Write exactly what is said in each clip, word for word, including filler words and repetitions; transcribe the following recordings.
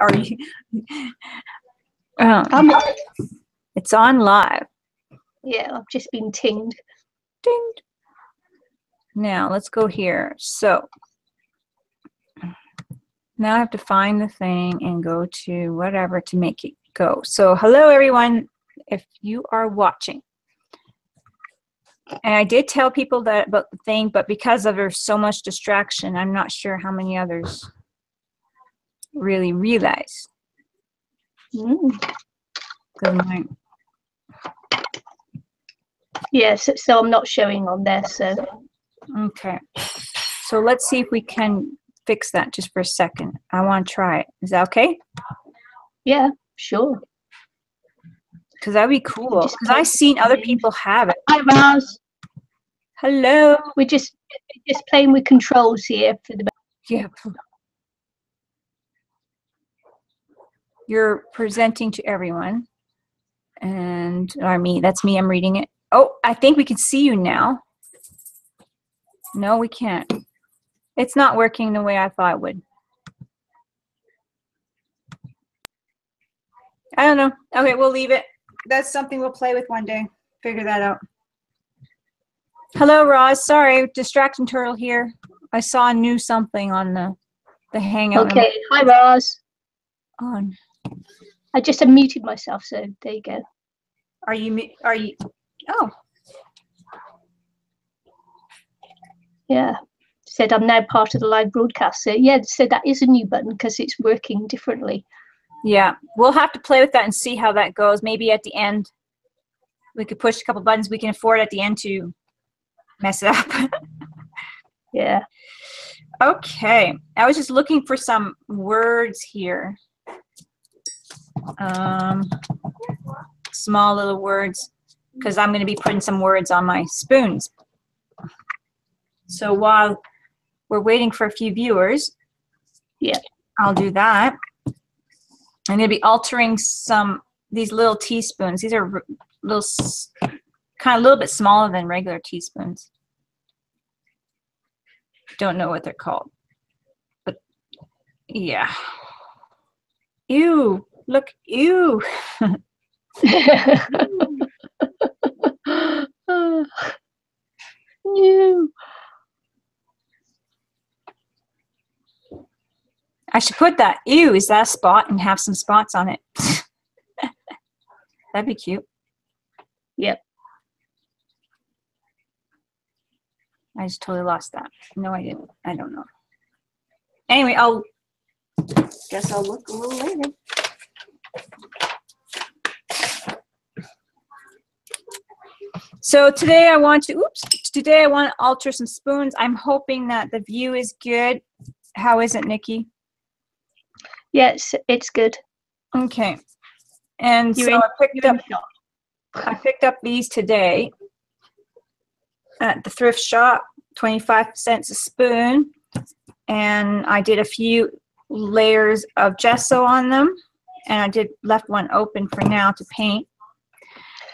Are you? Um, it's on live. Yeah, I've just been tinged. Dinged. Now let's go here. So now I have to find the thing and go to whatever to make it go. So hello everyone, if you are watching. And I did tell people that about the thing, but because of there's so much distraction, I'm not sure how many others really realize. Mm. Good night. Yes, yeah, so, so I'm not showing on there, so. Okay. So let's see if we can fix that just for a second. I want to try it. Is that okay? Yeah, sure. Because that'd be cool. Because I've seen other people have it. Hi, Roz. Hello. We're just just playing with controls here for the. Yeah. You're presenting to everyone, and or me. That's me. I'm reading it. Oh, I think we can see you now. No, we can't. It's not working the way I thought it would. I don't know. Okay, we'll leave it. That's something we'll play with one day. Figure that out. Hello, Roz. Sorry, distracting turtle here. I saw a new something on the the Hangout. Okay, hi, Roz. On. I just unmuted myself, so there you go. Are you? Are you? Oh. Yeah. Said I'm now part of the live broadcast. So yeah, so that is a new button because it's working differently. Yeah, we'll have to play with that and see how that goes. Maybe at the end we could push a couple buttons we can afford at the end to mess it up. Yeah. Okay. I was just looking for some words here. Um, small little words, because I'm going to be putting some words on my spoons. So while we're waiting for a few viewers, yeah, I'll do that. I'm going to be altering some these little teaspoons. These are little, kind of a little bit smaller than regular teaspoons. Don't know what they're called, but yeah. Ew! Look, ew! Ew! I should put that, ew, is that a spot, and have some spots on it. That'd be cute. Yep. I just totally lost that. No, I didn't. I don't know. Anyway, I'll guess I'll look a little later. So today I want to, oops, today I want to alter some spoons. I'm hoping that the view is good. How is it, Nikki? Yes, it's good. Okay. And so I picked up I picked up these today at the thrift shop, twenty-five cents a spoon, and I did a few layers of gesso on them, and I did left one open for now to paint.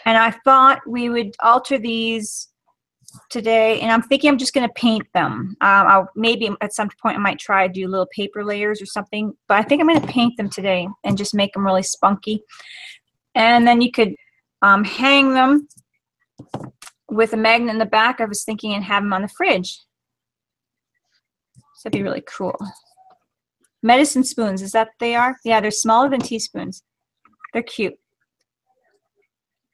And I thought we would alter these today, and I'm thinking I'm just going to paint them. Um, I'll maybe at some point I might try to do little paper layers or something, but I think I'm going to paint them today and just make them really spunky. And then you could um, hang them with a magnet in the back, I was thinking, and have them on the fridge. So that'd be really cool. Medicine spoons, is that what they are? Yeah, they're smaller than teaspoons. They're cute.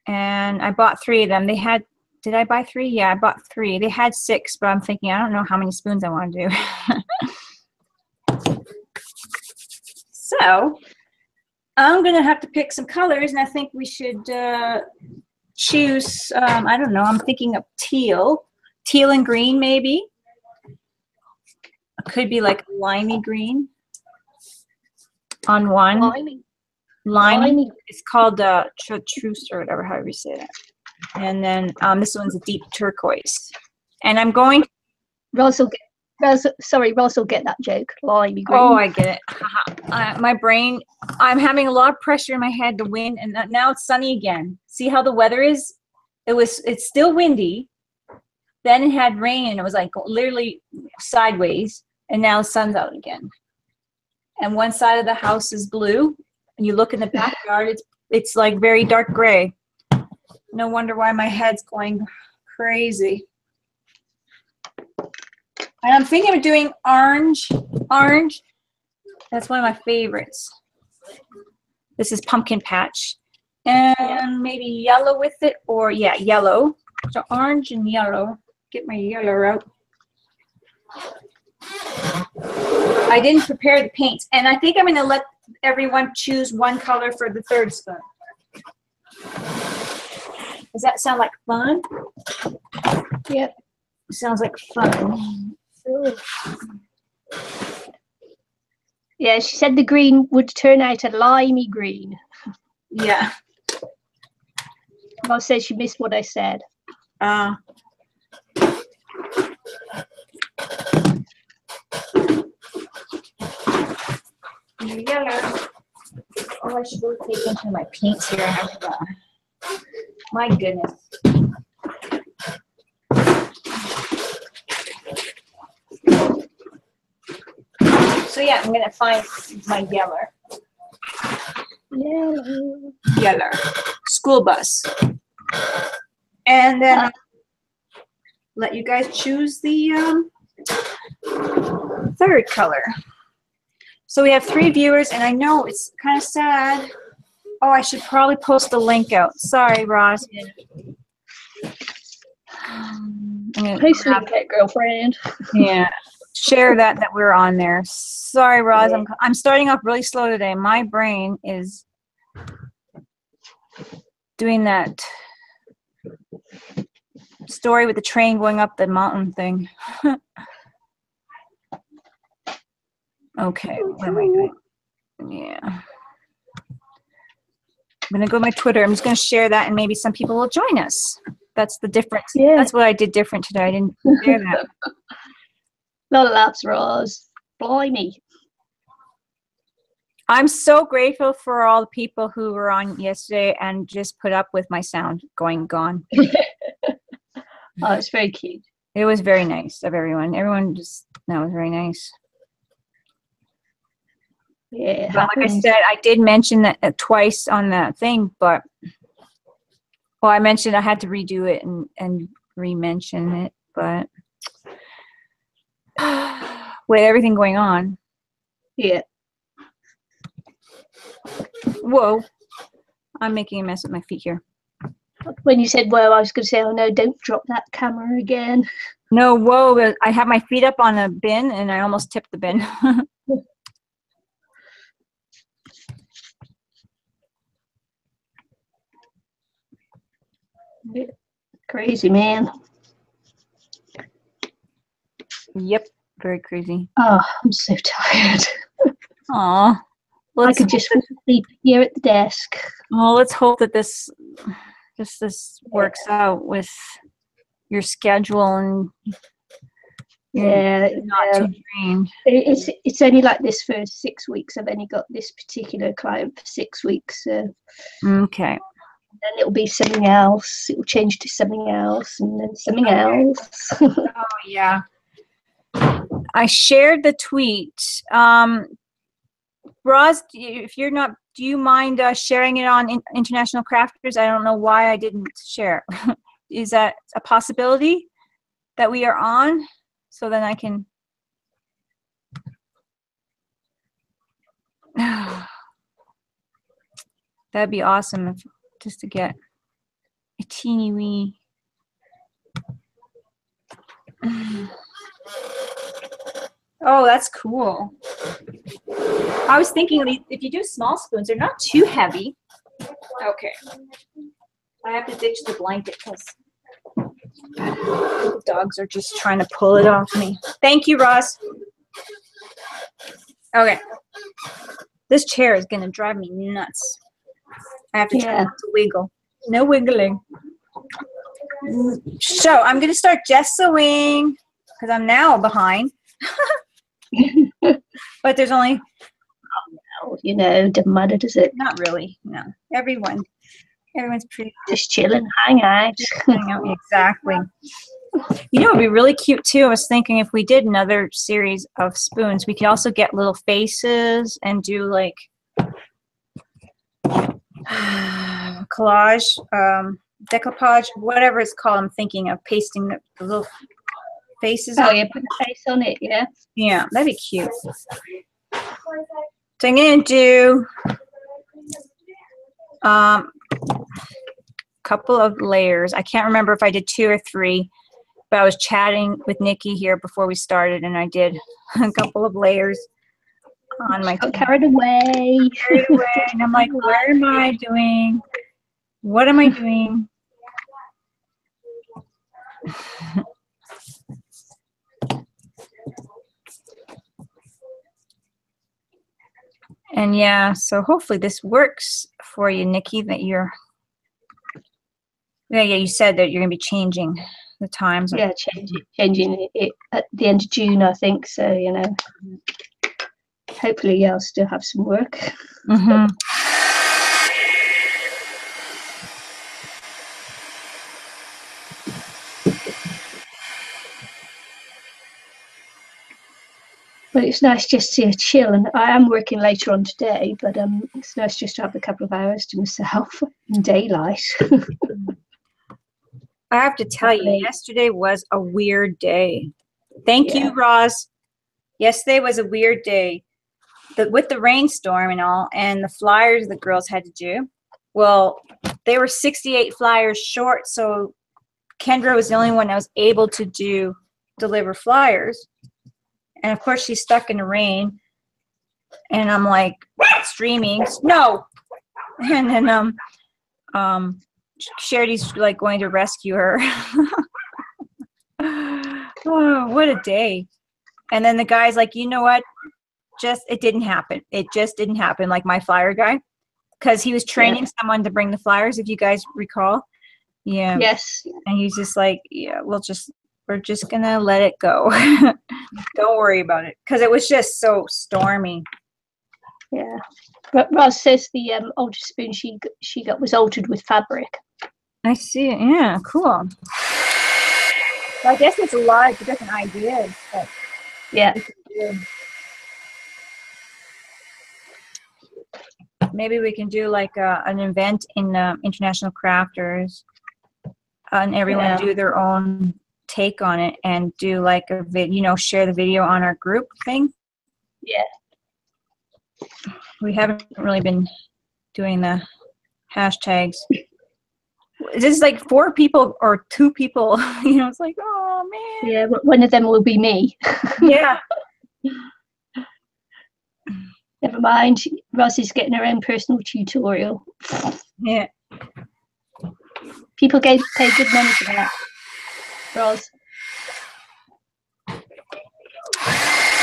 And I bought three of them. They had Did I buy three? Yeah, I bought three. They had six, but I'm thinking I don't know how many spoons I want to do. So I'm going to have to pick some colors, and I think we should uh, choose, um, I don't know, I'm thinking of teal. Teal and green, maybe. It could be like limey green on one. Limey. Limey. Limey. It's called uh, chartreuse or whatever, however you say that. And then um, this one's a deep turquoise. And I'm going. Roz will get, Roz, sorry, Roz will get that joke. Limey green. Oh, I get it. Uh, my brain, I'm having a lot of pressure in my head to win, and now it's sunny again. See how the weather is? It was. It's still windy. Then it had rain, and it was like literally sideways, and now the sun's out again. and one side of the house is blue, and you look in the backyard, it's, it's like very dark gray. No wonder why my head's going crazy. And I'm thinking of doing orange, orange. That's one of my favorites. This is pumpkin patch. And maybe yellow with it, or yeah, yellow. So orange and yellow. Get my yellow out. I didn't prepare the paints. And I think I'm gonna let everyone choose one color for the third spoon. Does that sound like fun? Yep. Sounds like fun. Ooh. Yeah, she said the green would turn out a limey green. Yeah. Roz says she missed what I said. Uh. Yellow. Oh, I should go take into my paints here. I forgot. My goodness. So yeah, I'm gonna find my yellow. Yellow. Yellow. School bus. And then I'll let you guys choose the um, third color. So we have three viewers, and I know it's kind of sad. Oh, I should probably post the link out. Sorry, Roz. Um, post the link out, girlfriend. Yeah. Share that that we're on there. Sorry, Roz. I'm I'm starting off really slow today. My brain is doing that story with the train going up the mountain thing. Okay. What am I doing? Yeah. I'm gonna go to my Twitter. I'm just gonna share that, and maybe some people will join us. That's the difference. Yeah. That's what I did different today. I didn't share that. Not a lapse, Roz. Blimey. I'm so grateful for all the people who were on yesterday and just put up with my sound going gone. Oh, it's very cute. It was very nice of everyone. Everyone just, that was very nice. Yeah. But like I said, I did mention that twice on that thing, but, well, I mentioned I had to redo it and, and re-mention it, but. With everything going on. Yeah. Whoa. I'm making a mess with my feet here. When you said whoa, I was going to say, oh no, don't drop that camera again. No, whoa. I have my feet up on a bin and I almost tipped the bin. Crazy, man. Yep, very crazy. Oh, I'm so tired. Aw. Well, I could just sleep here at the desk. Well, let's hope that this this, this works yeah. out with your schedule and yeah, not um, too drained. It's, it's only like this for six weeks. I've only got this particular client for six weeks. So. Okay. And then it'll be something else. It'll change to something else and then something else. Oh, yeah. I shared the tweet. Um, Roz, if you're not, do you mind uh, sharing it on in International Crafters? I don't know why I didn't share. Is that a possibility that we are on? So then I can. That'd be awesome if, just to get a teeny wee. Oh, that's cool. I was thinking if you do small spoons, they're not too heavy. Okay. I have to ditch the blanket because the dogs are just trying to pull it off me. Thank you, Roz. Okay. This chair is going to drive me nuts. I have to yeah. try not to wiggle. No wiggling. So I'm going to start gessoing because I'm now behind. But there's only, oh, you know, doesn't matter, does it? Not really. No, everyone, everyone's pretty just chilling, hang out, hang out. Exactly. You know, it'd be really cute too. I was thinking if we did another series of spoons, we could also get little faces and do like collage, um, decoupage, whatever it's called. I'm thinking of pasting the, the little faces. Oh, on. Yeah, put a face on it. Yeah. Yeah, that'd be cute. So I'm gonna do um, a couple of layers. I can't remember if I did two or three. But I was chatting with Nikki here before we started, and I did a couple of layers on my oh, carried away. Carried away. And I'm like, where am I doing? What am I doing? And yeah, so hopefully this works for you, Nikki, that you're yeah, yeah, you said that you're gonna be changing the times. Yeah, changing, changing it at the end of June, I think. So, you know, hopefully, yeah, I'll still have some work. Mm-hmm. But it's nice just to chill, and I am working later on today, but um, it's nice just to have a couple of hours to myself in daylight. I have to tell you, yesterday was a weird day. Thank yeah. you, Roz. Yesterday was a weird day the, with the rainstorm and all, and the flyers the girls had to do. Well, they were sixty-eight flyers short, so Kendra was the only one that was able to do deliver flyers. And, of course, she's stuck in the rain, and I'm, like, streaming, no! And then um, um. Charity's like going to rescue her. Oh, what a day. And then the guy's like, you know what? Just, it didn't happen. It just didn't happen. Like my flyer guy, because he was training yeah. someone to bring the flyers, if you guys recall. Yeah. Yes. And he's just like, yeah, we'll just, we're just going to let it go. Don't worry about it. Because it was just so stormy. Yeah. Roz says the um, oldest spoon she she got was altered with fabric. I see it. Yeah, cool. So I guess it's a lot of different ideas. But yeah. Maybe we can do like a, an event in um, International Crafters, and everyone yeah. do their own take on it, and do like a vid, you know, share the video on our group thing. Yeah. We haven't really been doing the hashtags. This is like four people or two people. You know, it's like, oh, man. Yeah, one of them will be me. Yeah. Never mind. Roz is getting her own personal tutorial. Yeah. People gave, paid good money for that. Roz.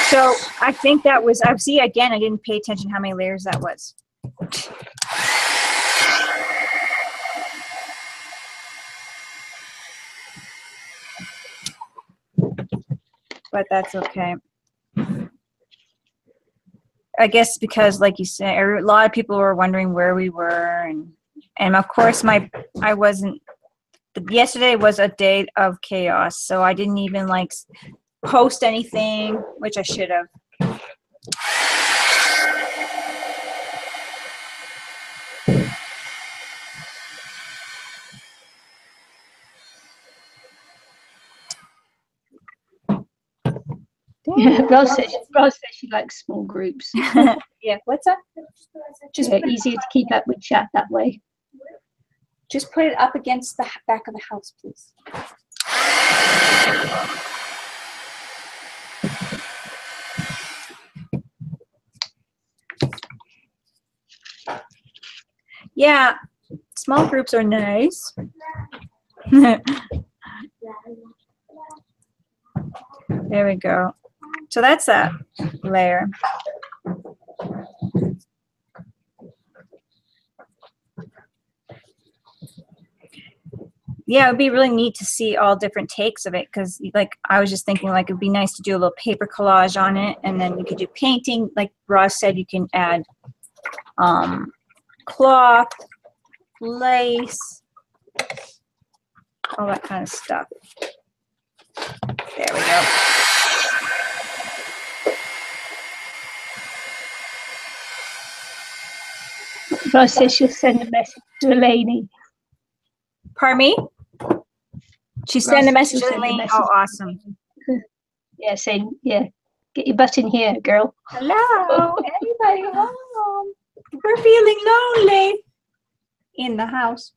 So I think that was, I see, again, I didn't pay attention how many layers that was. But that's okay. I guess because, like you said, a lot of people were wondering where we were. And, and of course, my I wasn't, yesterday was a day of chaos. So I didn't even, like, post anything, which I should have. Yeah, Roz says she likes small groups. Yeah, what's that? Just yeah, easier to keep up with chat that way. Just put it up against the back of the house, please. Yeah, small groups are nice. There we go. So that's that layer. Yeah, it would be really neat to see all different takes of it, because like I was just thinking like it would be nice to do a little paper collage on it, and then you could do painting. Like Roz said, you can add um, cloth, lace, all that kind of stuff. There we go. Roz says she'll send a message to Lainey. Pardon me? She sent a message to Lainey. Oh, awesome. Yeah, saying, yeah, get your butt in here, girl. Hello, anybody home? We're feeling lonely in the house.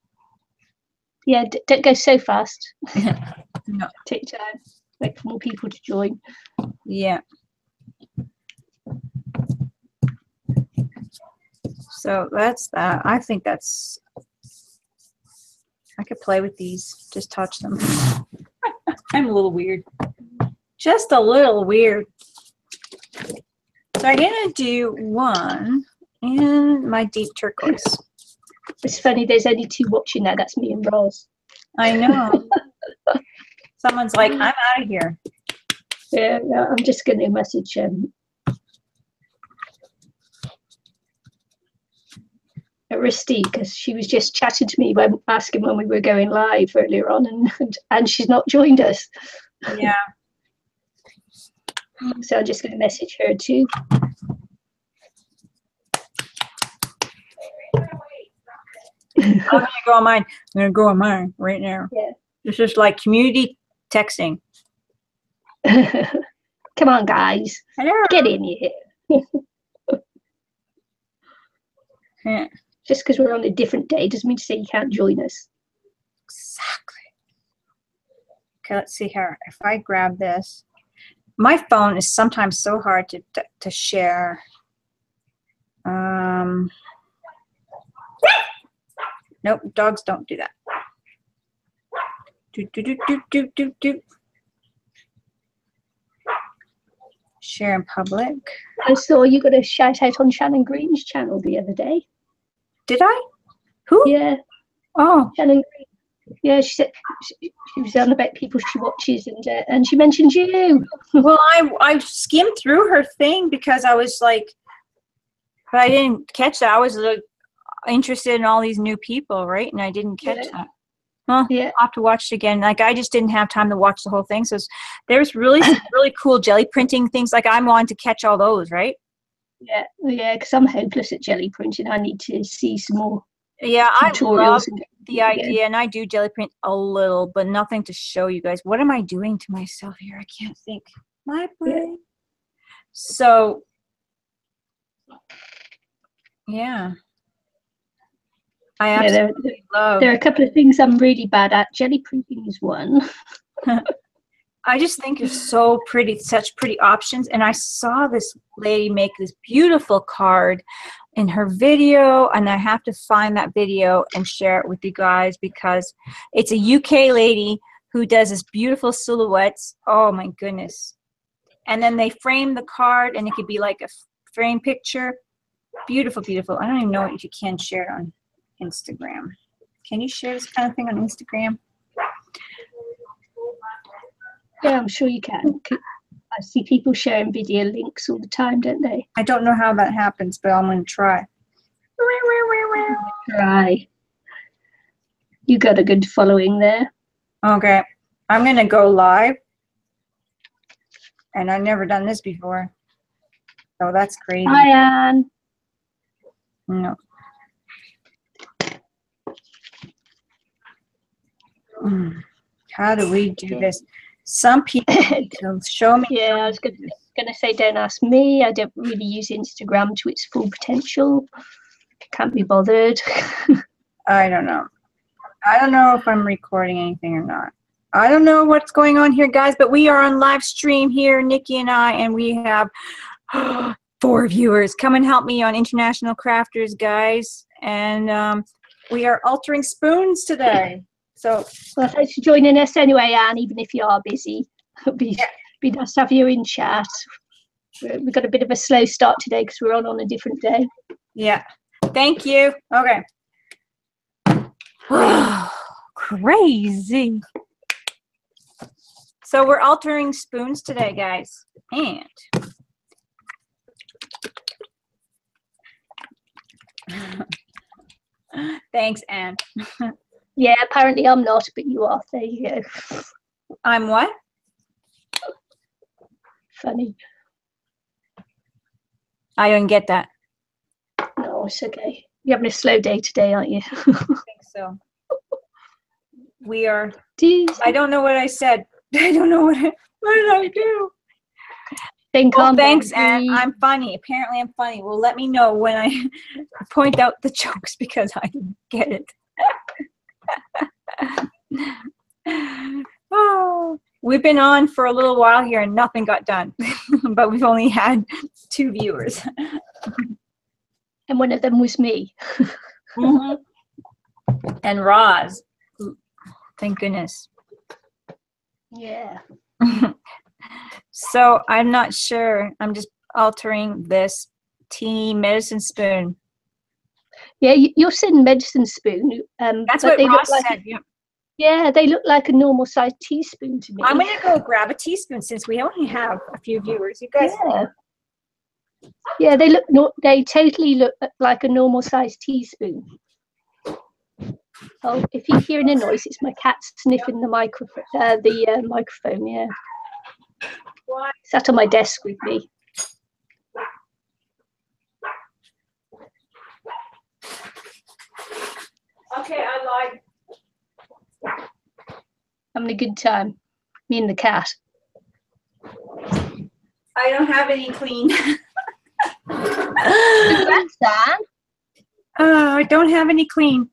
Yeah, d don't go so fast. No. Take time. Wait for more people to join. Yeah. So that's that. I think that's. I could play with these. Just touch them. I'm a little weird. Just a little weird. So I'm gonna do one in my deep turquoise. It's funny. There's only two watching now. That's me and Roz. I know. Someone's like, I'm out of here. Yeah, no, I'm just going to message him. Aristi, because she was just chatting to me by asking when we were going live earlier on, and and, and she's not joined us. Yeah. So I'm just going to message her too. I'm gonna go on mine. I'm gonna go on mine right now. Yeah. It's just like community texting. Come on, guys. Hello. Get in here. Yeah. Just because we're on a different day doesn't mean to say you can't join us. Exactly. Okay, let's see here. If I grab this, my phone is sometimes so hard to to, to share. Um. Nope, dogs don't do that. Do, do, do, do, do, do, do. Share in public. I saw you got a shout out on Shannon Green's channel the other day. Did I? Who? Yeah. Oh, Shannon Green. Yeah, she said she, she was on about people she watches, and uh, and she mentioned you. Well, I I skimmed through her thing because I was like, but I didn't catch that. I was like, interested in all these new people, right? And I didn't catch yeah. that. Well, yeah, I'll have to watch it again. Like, I just didn't have time to watch the whole thing. So there's really some really cool jelly printing things. Like, I'm wanting to catch all those, right? Yeah, yeah, because I'm hopeless at jelly printing. I need to see some more. Yeah, I love the idea, and I do jelly print a little, but nothing to show you guys. What am I doing to myself here? I can't think. My brain. Yeah. So, yeah. I absolutely yeah, there, love. There are a couple of things I'm really bad at. Jelly printing is one. I just think you're so pretty, such pretty options. And I saw this lady make this beautiful card in her video, and I have to find that video and share it with you guys because it's a U K lady who does this beautiful silhouettes. Oh my goodness. And then they frame the card, and it could be like a frame picture. Beautiful, beautiful. I don't even know if you can share it on Instagram. Can you share this kind of thing on Instagram? Yeah, I'm sure you can. I see people sharing video links all the time, don't they? I don't know how that happens, but I'm going to try. Try. You got a good following there. Okay. I'm going to go live. And I've never done this before. Oh, that's crazy. Hi, Anne. No. How do we do this? Some people show me. Yeah, I was going to say, don't ask me. I don't really use Instagram to its full potential. Can't be bothered. I don't know. I don't know if I'm recording anything or not. I don't know what's going on here, guys, but we are on live stream here, Nikki and I, and we have four viewers. Come and help me on International Crafters, guys. And um, we are altering spoons today. So, well, thanks for joining us anyway, Anne, even if you are busy. It'll be, yeah. be nice to have you in chat. We've got a bit of a slow start today because we're on on a different day. Yeah. Thank you. Okay. Crazy. So we're altering spoons today, guys. And thanks, Anne. Yeah, apparently I'm not, but you are. There you go. I'm what? funny. I don't get that. No, it's okay. You're having a slow day today, aren't you? I think so. We are. Jeez. I don't know what I said. I don't know what I, what did I do? Think oh, thanks, and I'm funny. Apparently, I'm funny. Well, let me know when I point out the jokes because I get it. Oh, we've been on for a little while here, and nothing got done, but we've only had two viewers, and one of them was me. Mm-hmm. And Roz. Thank goodness. Yeah. So I'm not sure. I'm just altering this teeny medicine spoon. Yeah, you're saying medicine spoon. Um, That's what Ross like said. A, yeah, they look like a normal sized teaspoon to me. I'm going to go grab a teaspoon since we only have a few viewers. You guys. Yeah. Yeah, they look. No, they totally look like a normal sized teaspoon. Oh, if you're hearing a noise, it's my cat sniffing the microphone. Uh, the uh, microphone. Yeah. Sat on my desk with me. Okay, I lied. Having a good time. Me and the cat. I don't have any clean. Congrats, Dan. Oh, I don't have any clean.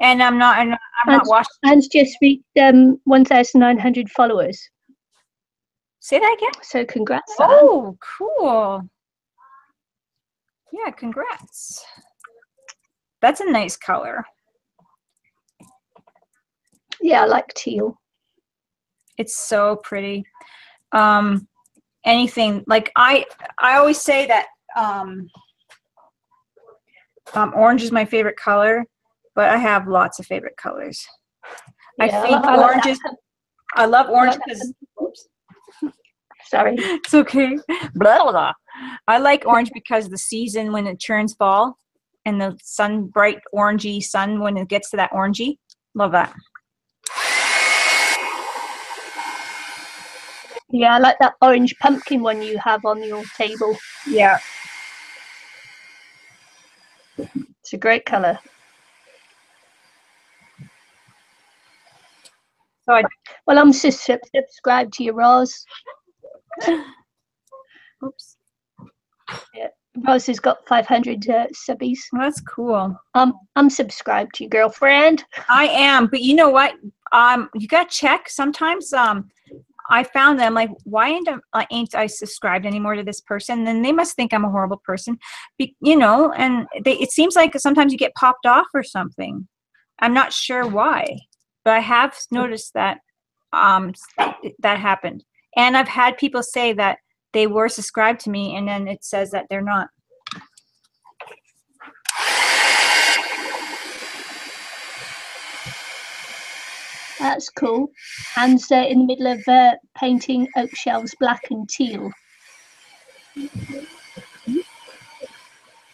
And I'm not. I'm not, I'm not watching. Anne's just reached um, one thousand nine hundred followers. Say that again. So congrats. Oh, Anne. Cool. Yeah, congrats. That's a nice color. Yeah, I like teal. It's so pretty. Um, anything like I, I always say that um, um, orange is my favorite color, but I have lots of favorite colors. Yeah, I think I orange is. I love orange because. Sorry. It's okay. Blah, blah, blah. I like orange because the season when it turns fall and the sun, bright orangey sun when it gets to that orangey. Love that. Yeah, I like that orange pumpkin one you have on your table. Yeah. It's a great color. So I, well, I'm subscribed to you, Roz. Oops. Yeah. Roz has got five hundred uh, subbies. That's cool. Um, I'm subscribed to you, girlfriend. I am, but you know what? Um, you gotta check sometimes. Um, I found them like, why ain't I, ain't I subscribed anymore to this person? Then they must think I'm a horrible person, be, you know. And they, it seems like sometimes you get popped off or something. I'm not sure why, but I have noticed that um that happened. And I've had people say that they were subscribed to me, and then it says that they're not. That's cool. And uh, in the middle of uh, painting oak shells black and teal.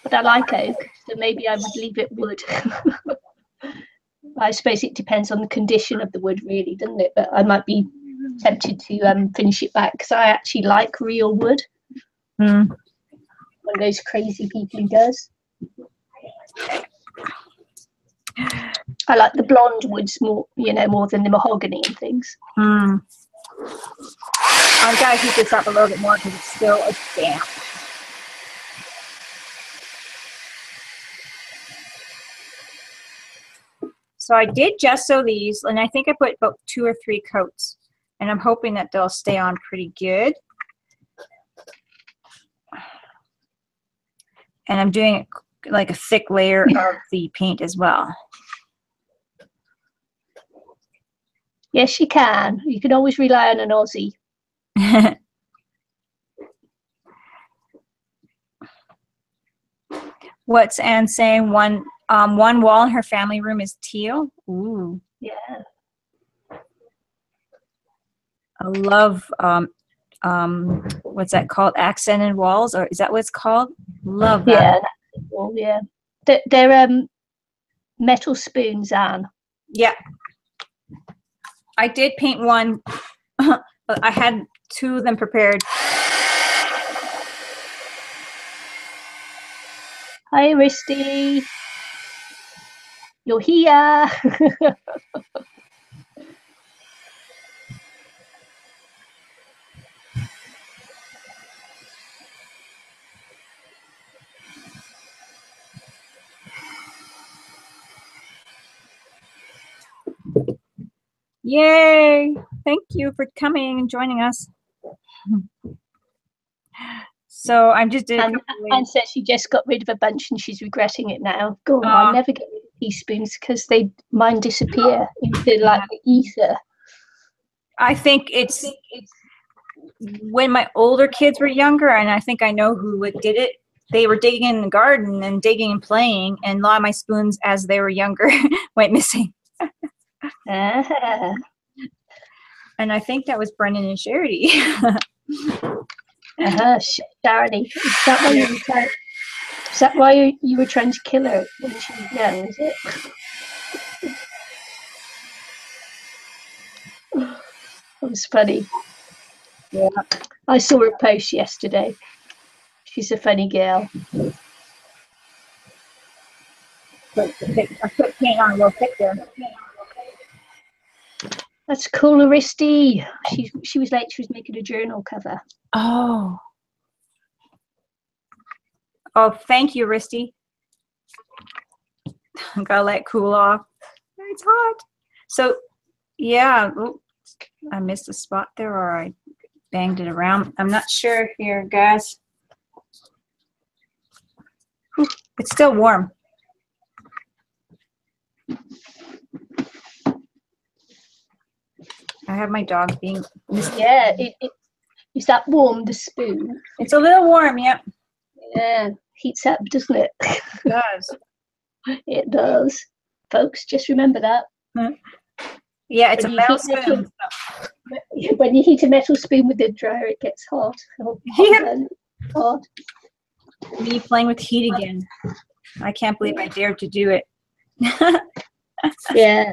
But I like oak, so maybe I would leave it wood. I suppose it depends on the condition of the wood, really, doesn't it? But I might be tempted to um finish it back because I actually like real wood. Mm. One of those crazy people who does. I like the blonde woods more, you know, more than the mahogany and things. Mm. I've got to heat this up a little bit more because it's still a damp. So I did gesso these, and I think I put about two or three coats. And I'm hoping that they'll stay on pretty good. And I'm doing like a thick layer of the paint as well. Yes, you can. You can always rely on an Aussie. What's Anne saying? One um, one wall in her family room is teal. Ooh. Yeah. I love, um, um, what's that called? Accented walls, or is that what it's called? Love that. Yeah, well, yeah. They're, they're um, metal spoons, Anne. Yeah. I did paint one, but I had two of them prepared. Hi, Aristi. You're here. Yay! Thank you for coming and joining us. So I'm just doing. And Anne says she just got rid of a bunch and she's regretting it now. Go on, uh, I never get rid of teaspoons because they mine disappear into like the ether. I think it's, I think it's when my older kids were younger, and I think I know who did it. They were digging in the garden and digging and playing, and a lot of my spoons, as they were younger, went missing. Ah. And I think that was Brennan and Charity. Uh-huh, Charity. Is that why you were, is that why you, you were trying to kill her when she was young, is it? That was funny. Yeah. I saw her post yesterday. She's a funny girl. I put paint on a little picture. That's cool, Aristi. She she was late. She was making a journal cover. Oh. Oh, thank you, Aristi. I'm gonna let it cool off. It's hot. So, yeah. Ooh, I missed a spot there, or I banged it around. I'm not sure here, guys. Ooh, it's still warm. I have my dog being. Yeah, it, it, is that warm, the spoon? It's a little warm, yep. Yeah, heats up, doesn't it? It does. It does. Folks, just remember that. Huh? Yeah, it's when a metal spoon. Metal, when you heat a metal spoon with the dryer, it gets hot. hot, yeah. hot. Me playing with heat again. I can't believe I dared to do it. Yeah,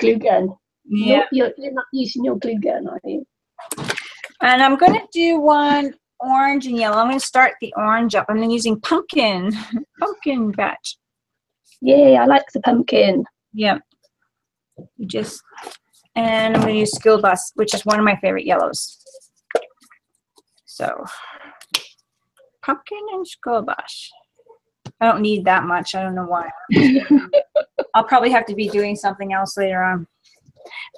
glue gun. Yeah, you're, you're not using your glue gun, are you? And I'm going to do one orange and yellow. I'm going to start the orange up. I'm using pumpkin, pumpkin batch. Yeah, I like the pumpkin. Yeah. You just, and I'm going to use School Bus, which is one of my favorite yellows. So, pumpkin and School Bus. I don't need that much. I don't know why. I'll probably have to be doing something else later on.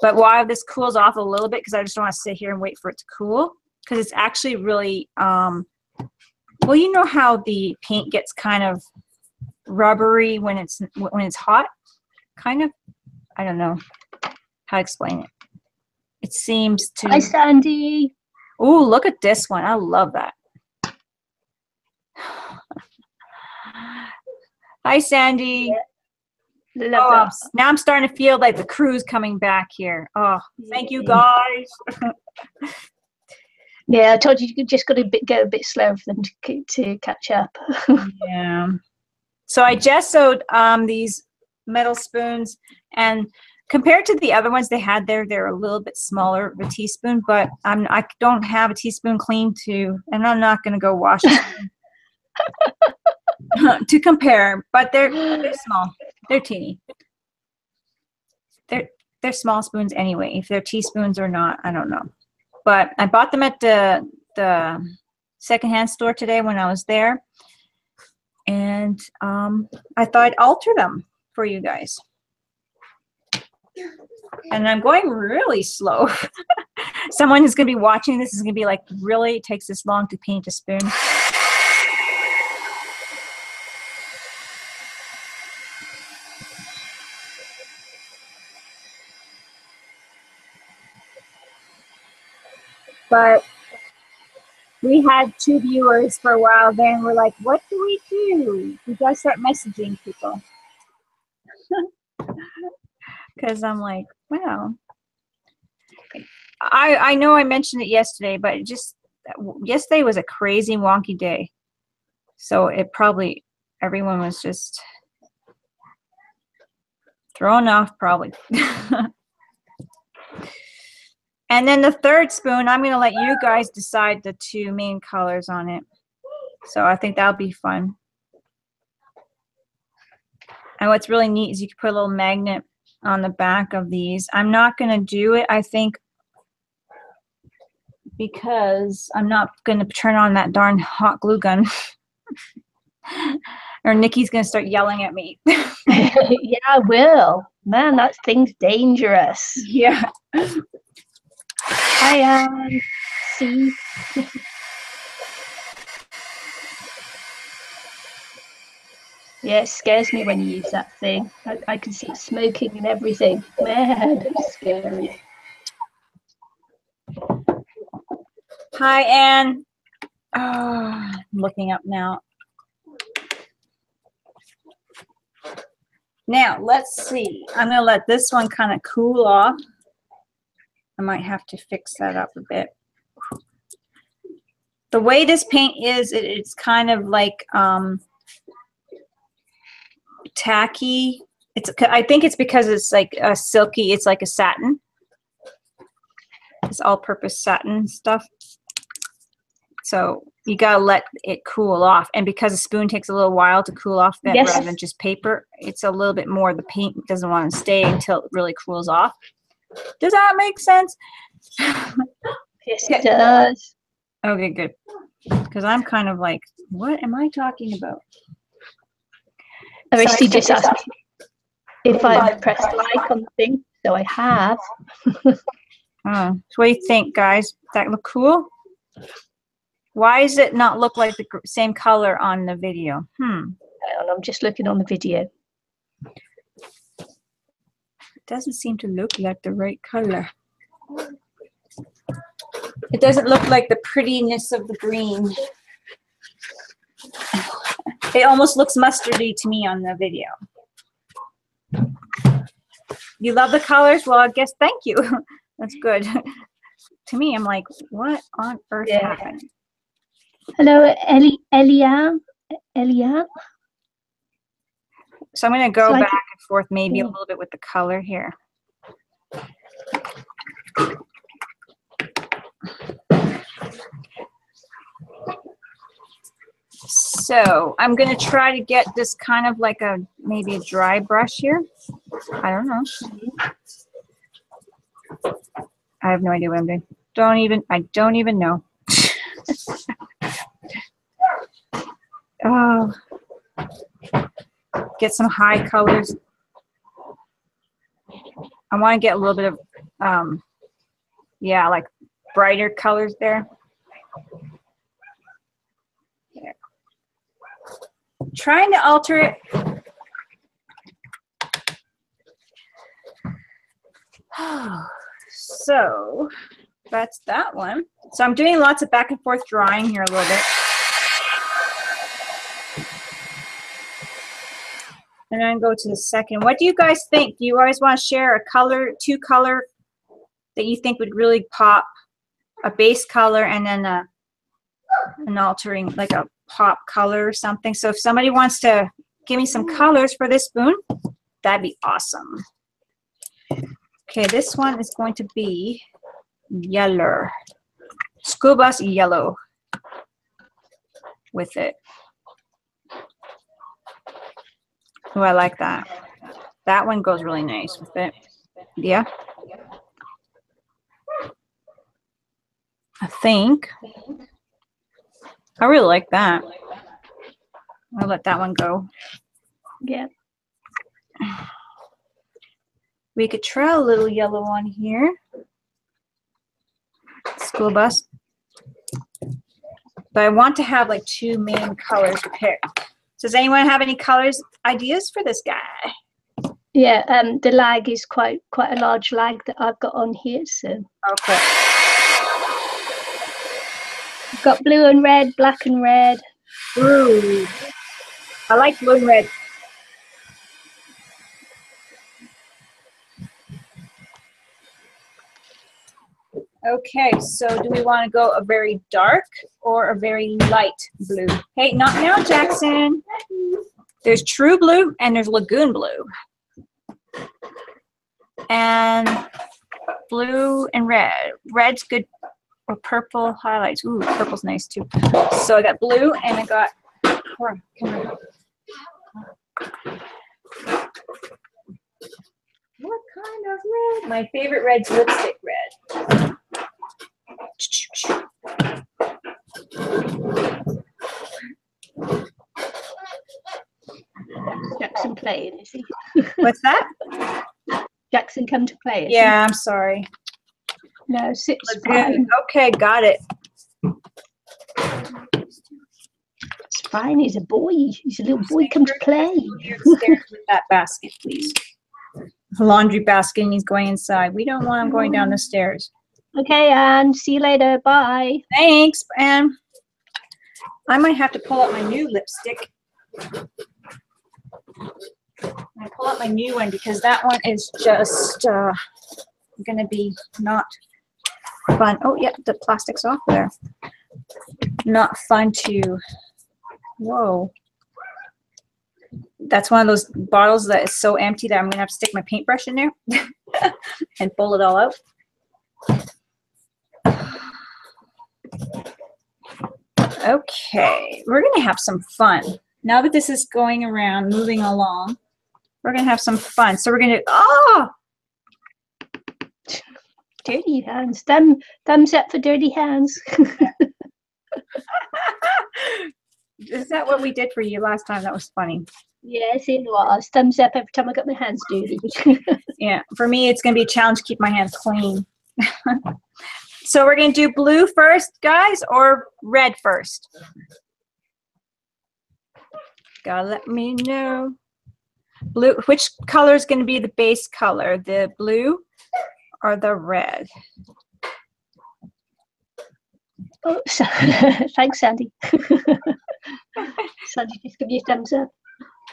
But while this cools off a little bit, because I just don't want to sit here and wait for it to cool, because it's actually really, um, well, you know how the paint gets kind of rubbery when it's when it's hot, kind of. I don't know how to explain it. It seems to. Hi, Sandy. Oh, look at this one! I love that. Hi, Sandy. Yeah. Love oh, that. Now I'm starting to feel like the crew's coming back here. Oh, thank you guys. Yeah, I told you you just got to bit, go a bit slow for them to, to catch up. Yeah. So I gessoed um, these metal spoons, and compared to the other ones they had there, they're a little bit smaller of a teaspoon. But I'm I don't have a teaspoon clean to, and I'm not going to go wash them. To compare, but they're they're small. They're teeny. They're they're small spoons anyway. If they're teaspoons or not, I don't know. But I bought them at the the secondhand store today when I was there, and um, I thought I'd alter them for you guys. And I'm going really slow. Someone who's gonna be watching this is gonna be like, really, it takes this long to paint a spoon. But we had two viewers for a while there, and we're like, what do we do? We gotta start messaging people. Because I'm like, wow. I, I know I mentioned it yesterday, but it just yesterday was a crazy, wonky day. So it probably, everyone was just thrown off, probably. And then the third spoon, I'm going to let you guys decide the two main colors on it. So I think that'll be fun. And what's really neat is you can put a little magnet on the back of these. I'm not going to do it, I think, because I'm not going to turn on that darn hot glue gun. Or Nikki's going to start yelling at me. Yeah, I will. Man, that thing's dangerous. Yeah. Hi, um, see. Yeah, it scares me when you use that thing. I, I can see it smoking and everything. Man, it's scary. Hi, Anne. Oh, I'm looking up now. Now, let's see. I'm going to let this one kind of cool off. I might have to fix that up a bit. The way this paint is, it, it's kind of like... Um, tacky. It's, I think it's because it's like a silky, it's like a satin. It's all-purpose satin stuff. So you gotta let it cool off. And because a spoon takes a little while to cool off that, yes, rather than just paper, it's a little bit more, the paint doesn't want to stay until it really cools off. Does that make sense? Yes, it does. Okay, good. Because I'm kind of like, what am I talking about? Aristi so just asked me if I pressed like on the thing, so I have. Oh, so what do you think, guys? Does that look cool? Why does it not look like the same color on the video? Hmm. I'm just looking on the video. It doesn't seem to look like the right color. It doesn't look like the prettiness of the green. It almost looks mustardy to me on the video. You love the colors? Well, I guess thank you. That's good. To me, I'm like, what on earth yeah. happened? Hello, Eli Eliane. Eliane. So I'm going to go so back and forth maybe yeah. a little bit with the color here. So I'm going to try to get this kind of like a, maybe a dry brush here. I don't know. I have no idea what I'm doing. Don't even, I don't even know. Oh, get some high colors. I want to get a little bit of, um, yeah, like brighter colors there. Trying to alter it. So that's that one. So I'm doing lots of back and forth drawing here a little bit. And then go to the second. What do you guys think? Do you always want to share a color, two color that you think would really pop? A base color and then a, an altering, like a pop color or something. So if somebody wants to give me some colors for this spoon, that'd be awesome. Okay, this one is going to be yellow. School bus yellow with it. Oh, I like that. That one goes really nice with it. Yeah. I think. I really like that. I'll let that one go. Yeah. We could try a little yellow on here. School bus. But I want to have like two main colors picked. Does anyone have any colors ideas for this guy? Yeah, um, the lag is quite quite a large lag that I've got on here, so. Okay. Got blue and red, black and red. Ooh, I like blue and red. Okay, so do we want to go a very dark or a very light blue? Hey, not now, Jackson. There's true blue and there's lagoon blue. And blue and red. Red's good, or purple highlights. Ooh, purple's nice too. So I got blue and I got, oh, come on. What kind of red? My favorite red's lipstick red. Jackson playing, is he? What's that? Jackson come to play. Yeah, I'm sorry. No, six. Spine. Okay, got it. Spine is a boy. He's a little boy come to play. With that basket, please. The laundry basket, and he's going inside. We don't want him going down the stairs. Okay, Anne. See you later. Bye. Thanks, Anne. I might have to pull out my new lipstick. I pull out my new one because that one is just uh, going to be not fun. Oh, yeah, the plastic's off there. Not fun to. Whoa. That's one of those bottles that is so empty that I'm going to have to stick my paintbrush in there and pull it all out. Okay, we're going to have some fun. Now that this is going around, moving along, we're going to have some fun. So we're going to, oh! Dirty hands. Thumb, thumbs up for dirty hands. Is that what we did for you last time? That was funny. Yes, it was. Thumbs up every time I got my hands dirty. Yeah, for me, it's going to be a challenge to keep my hands clean. So we're going to do blue first, guys, or red first? Gotta let me know. Blue. Which color is going to be the base color, the blue or the red? Oh, so, thanks, Sandy. Sandy, just give you a thumbs up.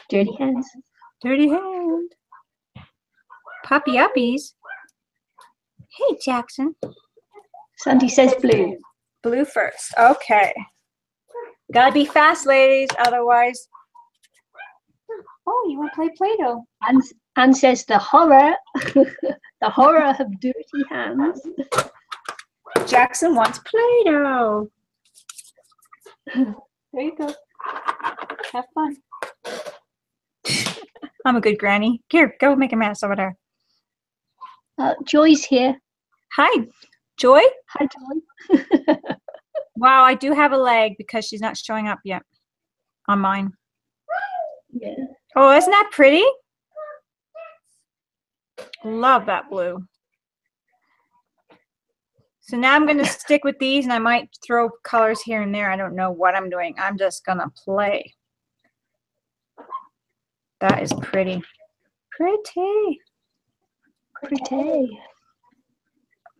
Dirty hands. Dirty hand. Puppy uppies. Hey, Jackson. Sandy says blue. Blue first. Okay. Gotta be fast, ladies. Otherwise. Oh, you want to play Play-Doh? Anne, Anne says the horror. The horror of dirty hands. Jackson wants Play-Doh. There you go. Have fun. I'm a good granny. Here, go make a mess over there. Uh, Joy's here. Hi, Joy. Hi, Joy. Wow, I do have a lag because she's not showing up yet on mine. Yeah. Oh, isn't that pretty? Love that blue. So now I'm going to stick with these, and I might throw colors here and there. I don't know what I'm doing. I'm just going to play. That is pretty. Pretty. Pretty.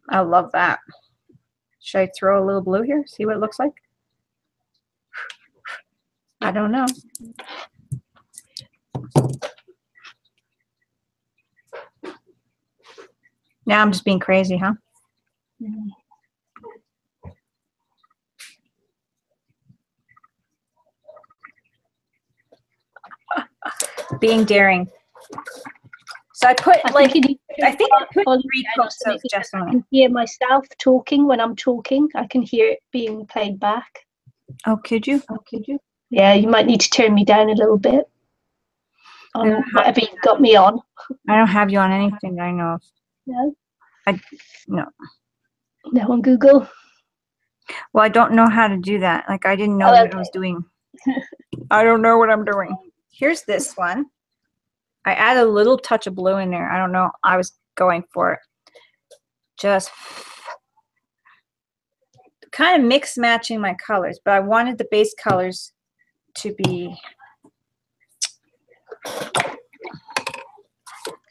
I love that. Should I throw a little blue here? See what it looks like? I don't know. Now I'm just being crazy, huh? Mm-hmm. Being daring. So I put I like think I think I put three coats of just on. I can hear myself talking when I'm talking. I can hear it being played back. Oh, could you? Oh, could you? Yeah, you might need to turn me down a little bit. On whatever you've got me on. I don't have you on anything I know of. No. I no. No on Google. Well, I don't know how to do that. Like I didn't know oh, okay. what I was doing. I don't know what I'm doing. Here's this one. I add a little touch of blue in there. I don't know. I was going for it. Just kind of mix matching my colors, but I wanted the base colors to be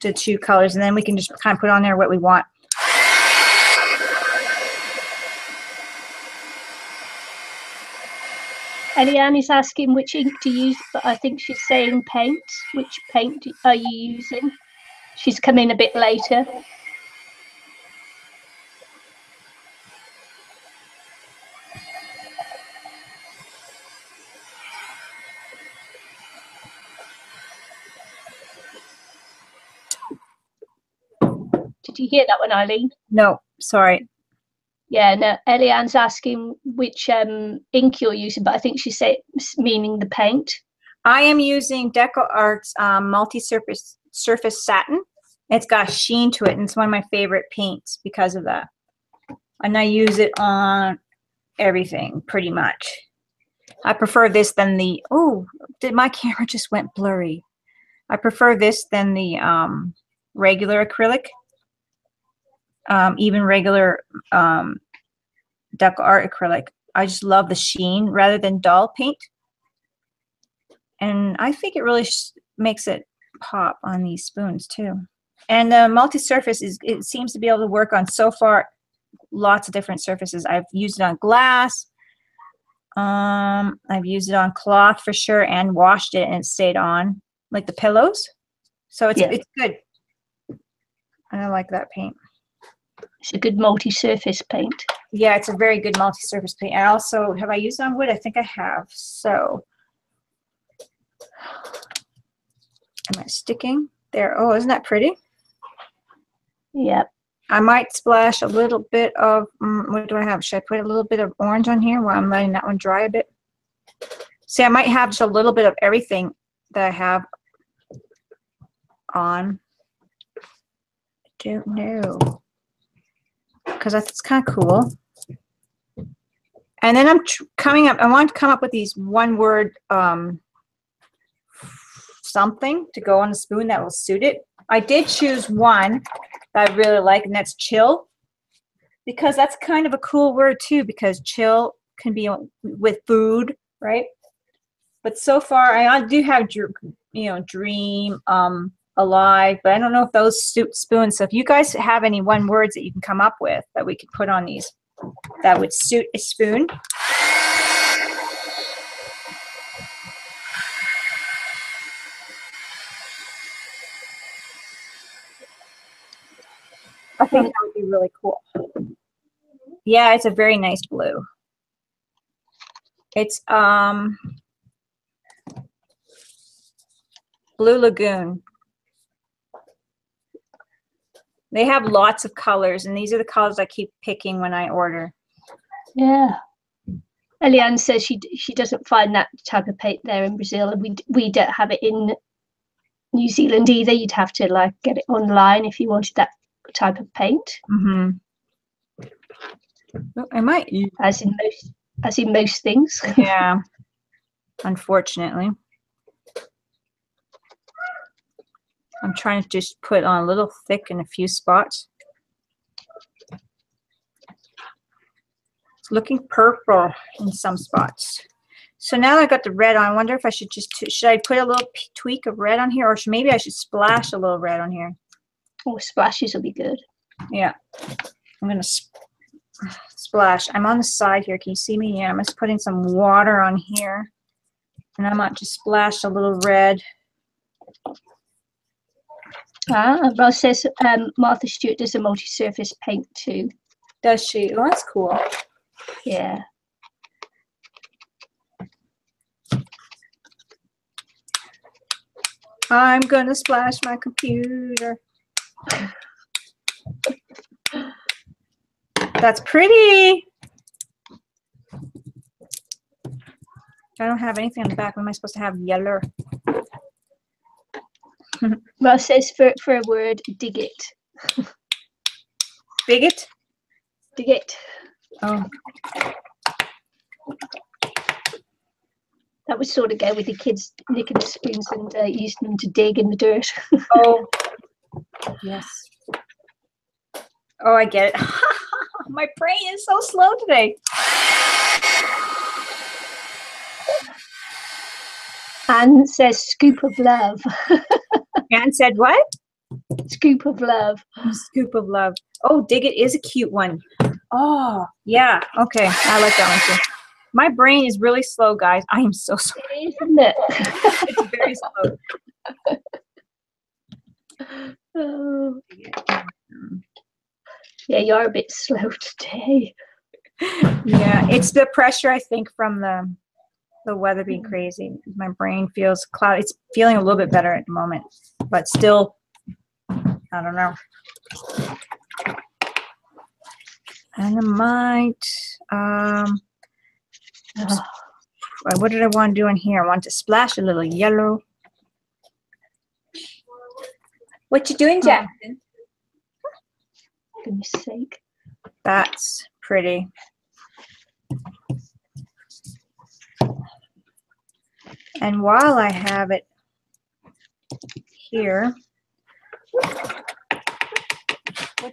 the two colors, and then we can just kind of put on there what we want. Eliane is asking which ink to use, but I think she's saying paint. Which paint are you using? She's come in a bit later. Did Did you hear that one, Eileen? No, sorry. Yeah, no, Eliane's asking which um, ink you're using, but I think she said meaning the paint. I am using DecoArt's um, multi-surface surface satin. It's got a sheen to it, and it's one of my favorite paints because of that. And I use it on everything, pretty much. I prefer this than the, oh, did my camera just went blurry. I prefer this than the um, regular acrylic. Um, even regular um, DecoArt acrylic. I just love the sheen rather than dull paint. And I think it really sh makes it pop on these spoons too. And the uh, multi-surface, is it seems to be able to work on so far lots of different surfaces. I've used it on glass. Um, I've used it on cloth for sure, and washed it and it stayed on, like the pillows. So it's, yeah. It's good. And I like that paint. It's a good multi-surface paint. Yeah, it's a very good multi-surface paint. I also, have I used it on wood? I think I have. So, am I sticking there? Oh, isn't that pretty? Yep. I might splash a little bit of, um, what do I have? Should I put a little bit of orange on here while I'm letting that one dry a bit? See, I might have just a little bit of everything that I have on. I don't know. Because that's kind of cool. And then I'm tr coming up, I want to come up with these one word um, something to go on a spoon that will suit it. I did choose one that I really like, and that's chill, because that's kind of a cool word too, because chill can be with food, right? But so far I do have, you know, dream, um, alive, but I don't know if those suit spoons. So if you guys have any one words that you can come up with that we could put on these that would suit a spoon. I think that would be really cool. Yeah, it's a very nice blue. It's um Blue Lagoon. They have lots of colors, and these are the colors I keep picking when I order. Yeah. Eliane says she she doesn't find that type of paint there in Brazil, and we we don't have it in New Zealand either. You'd have to like get it online if you wanted that type of paint. Mm-hmm. Well, I might, as in most as in most things. Yeah. Unfortunately. I'm trying to just put on a little thick in a few spots. It's looking purple in some spots. So now that I got the red on, I wonder if I should just, should I put a little tweak of red on here, or should, maybe I should splash a little red on here. Oh, splashes will be good. Yeah. I'm going to sp splash. I'm on the side here. Can you see me? Yeah, I'm just putting some water on here. And I might just splash a little red. Ah, Roz says um, Martha Stewart does a multi-surface paint too. Does she? Oh, that's cool. Yeah. I'm gonna splash my computer. That's pretty. I don't have anything on the back. What am I supposed to have? Yellow. Roz says for, for a word, dig it. Dig it? Dig it. Oh. That would sort of go with the kids nicking the spoons and uh, using them to dig in the dirt. Oh. Yes. Oh, I get it. My brain is so slow today. Anne says scoop of love. Anne said what? Scoop of love. Oh, scoop of love. Oh, dig it is a cute one. Oh, yeah. Okay. I like that one too. My brain is really slow, guys. I am so sorry. It is, isn't it? It's very slow. Oh. Yeah, you are a bit slow today. Yeah, it's the pressure, I think, from the the weather being crazy. My brain feels cloudy. It's feeling a little bit better at the moment, but still, I don't know. And I might, um, oh, what did I want to do in here? I want to splash a little yellow. What you doing, Jackson? Oh. For goodness sake. That's pretty. And while I have it here. What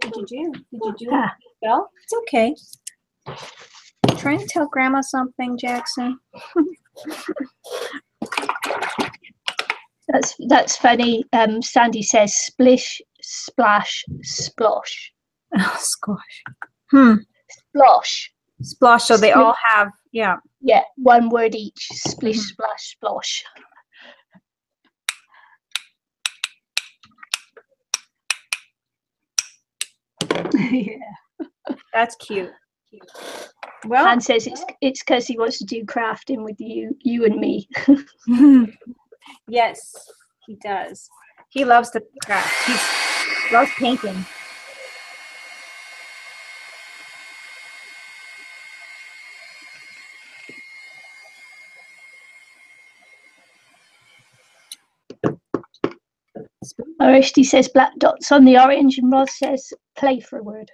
did you do? Did you do ah. it? Well, it's okay. I'm trying to tell Grandma something, Jackson. That's that's funny. Um, Sandy says splish, splash, splosh. Oh, squash. Hmm. Splosh. Splosh. So they all have, yeah. Yeah, one word each. Splish, mm-hmm. splash, splosh. Yeah, that's cute. cute. Well, Han says it's it's because he wants to do crafting with you, you and me. Yes, he does. He loves to craft. He loves painting. Aristi says black dots on the orange, and Roz says play for a word.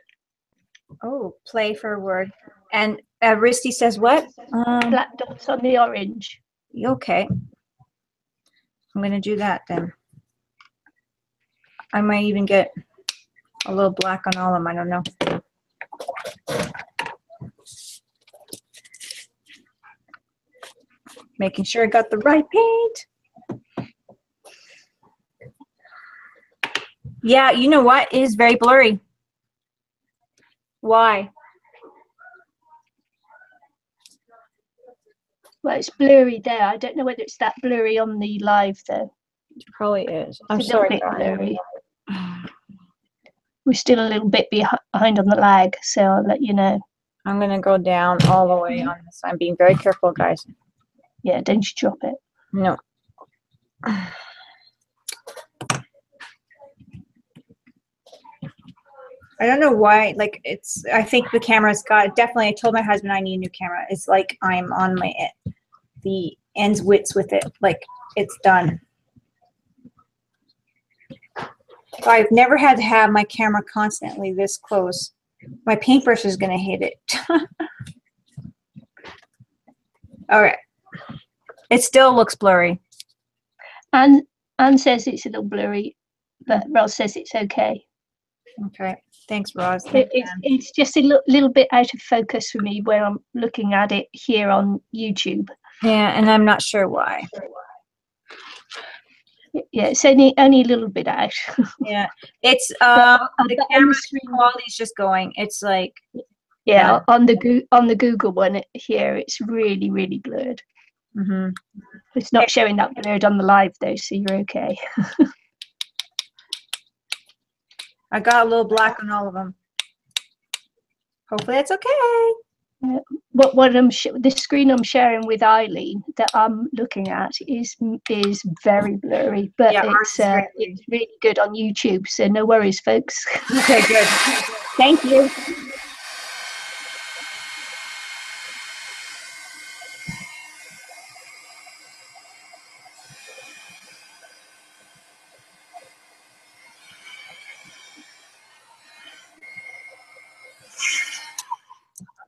Oh, play for a word. And Aristi says what? Um, black dots on the orange. Okay. I'm going to do that then. I might even get a little black on all of them. I don't know. Making sure I got the right paint. Yeah, you know what? It is very blurry. Why? Well, it's blurry there. I don't know whether it's that blurry on the live though. It probably is. I'm it's sorry. Blurry. We're still a little bit behind on the lag, so I'll let you know. I'm going to go down all the way on this. I'm being very careful, guys. Yeah, don't you drop it. No. I don't know why, like, it's, I think the camera's got, definitely, I told my husband I need a new camera. It's like I'm on my, the ends wits with it, like, it's done. I've never had to have my camera constantly this close. My paintbrush is going to hit it. All right. It still looks blurry. Anne, Anne says it's a little blurry, but Roz says it's okay. Okay, thanks, Roz. It, it's, it's just a l little bit out of focus for me where I'm looking at it here on YouTube. Yeah, and I'm not sure why. Yeah, it's only only a little bit out. Yeah, it's um but, the camera screen quality is just going. It's like yeah, yeah. on the Go on the Google one here, it's really really blurred. Mm-hmm. It's not showing that blurred on the live though, so you're okay. I got a little black on all of them. Hopefully that's okay. Uh, what what I'm sh the screen I'm sharing with Eileen that I'm looking at is is very blurry, but yeah, it's uh, it's really good on YouTube. So no worries, folks. Okay, good. Thank you.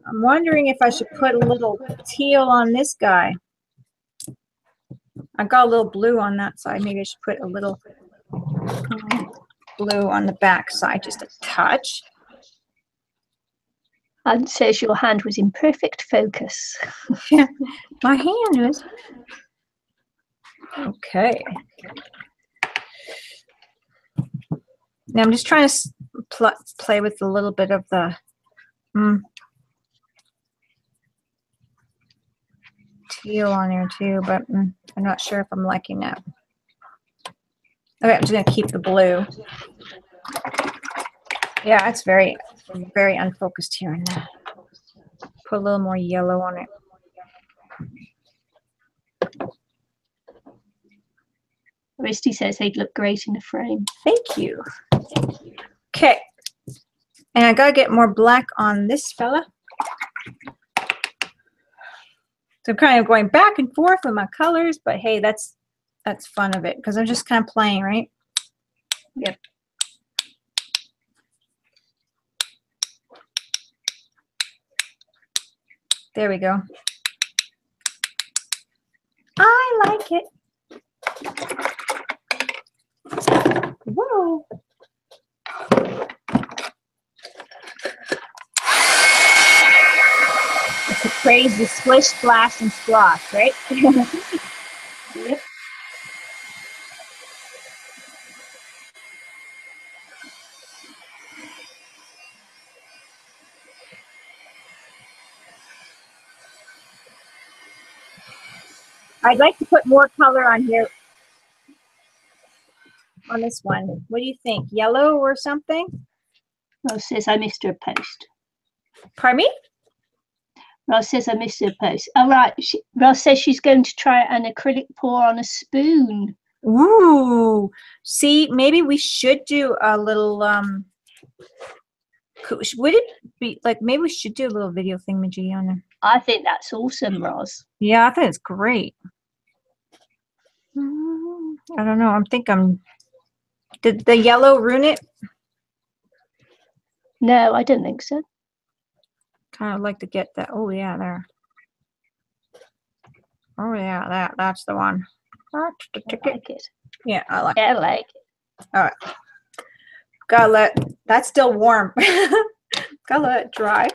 I'm wondering if I should put a little teal on this guy. I got a little blue on that side. Maybe I should put a little blue on the back side, just a touch. Anne says your hand was in perfect focus. Yeah, my hand was. Okay. Now I'm just trying to pl play with a little bit of the. Mm, Teal on there too, but mm, I'm not sure if I'm liking that. Okay, I'm just gonna keep the blue. Yeah, it's very, very unfocused here and there. Put a little more yellow on it. Aristi says they'd look great in the frame. Thank you. Thank you. Okay, And I gotta get more black on this fella. So I'm kind of going back and forth with my colors, but hey, that's that's fun of it, because I'm just kind of playing, right? Yep. There we go. I like it. Whoa. It's a crazy swish, splash, and splosh, right? Yep. I'd like to put more color on here, on this one. What do you think? Yellow or something? Roz says I missed her post. Pardon me? Roz says I missed her post. All right. She, Roz says she's going to try an acrylic pour on a spoon. Ooh. See, maybe we should do a little, um, would it be like, maybe we should do a little video thingamajiggy on there. I think that's awesome, Roz. Yeah, I think it's great. I don't know. I think I'm. Did the yellow ruin it? No, I don't think so. Kind of like to get that. Oh yeah, there. Oh yeah, that that's the one. That's the ticket. I like it. Yeah, I like. Yeah, I like it. All right. Gotta let. That's still warm. Gotta let it dry.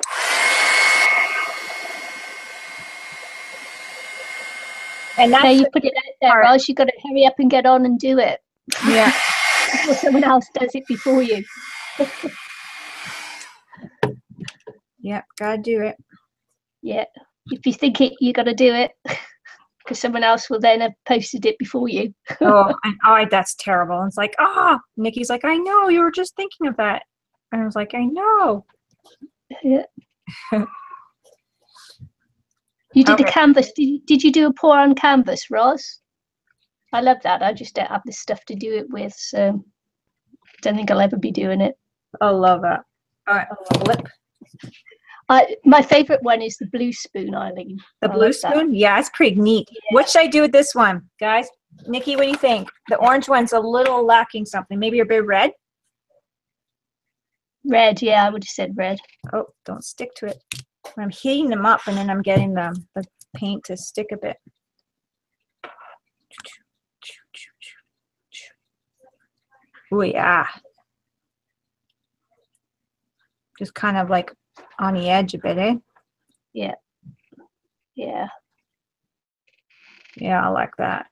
And that's so you put it out there, or else you've got to hurry up and get on and do it. Yeah. Or someone else does it before you. Yeah, gotta do it. Yeah. If you think it, you got to do it. Because someone else will then have posted it before you. Oh, and I, that's terrible. And it's like, ah, oh. Nikki's like, I know, you were just thinking of that. And I was like, I know. Yeah. You did okay. A canvas. Did, did you do a pour on canvas, Roz? I love that. I just don't have this stuff to do it with, so don't think I'll ever be doing it. I love that. All right, I'll have a look. I, my favourite one is the blue spoon, Eileen. The I blue spoon? That. Yeah, it's pretty neat. Yeah. What should I do with this one, guys? Nikki, what do you think? The orange one's a little lacking something. Maybe a bit red? Red, yeah, I would have said red. Oh, don't stick to it. I'm heating them up, and then I'm getting the, the paint to stick a bit. Oh, yeah. Just kind of like on the edge a bit, eh? Yeah. Yeah. Yeah, I like that.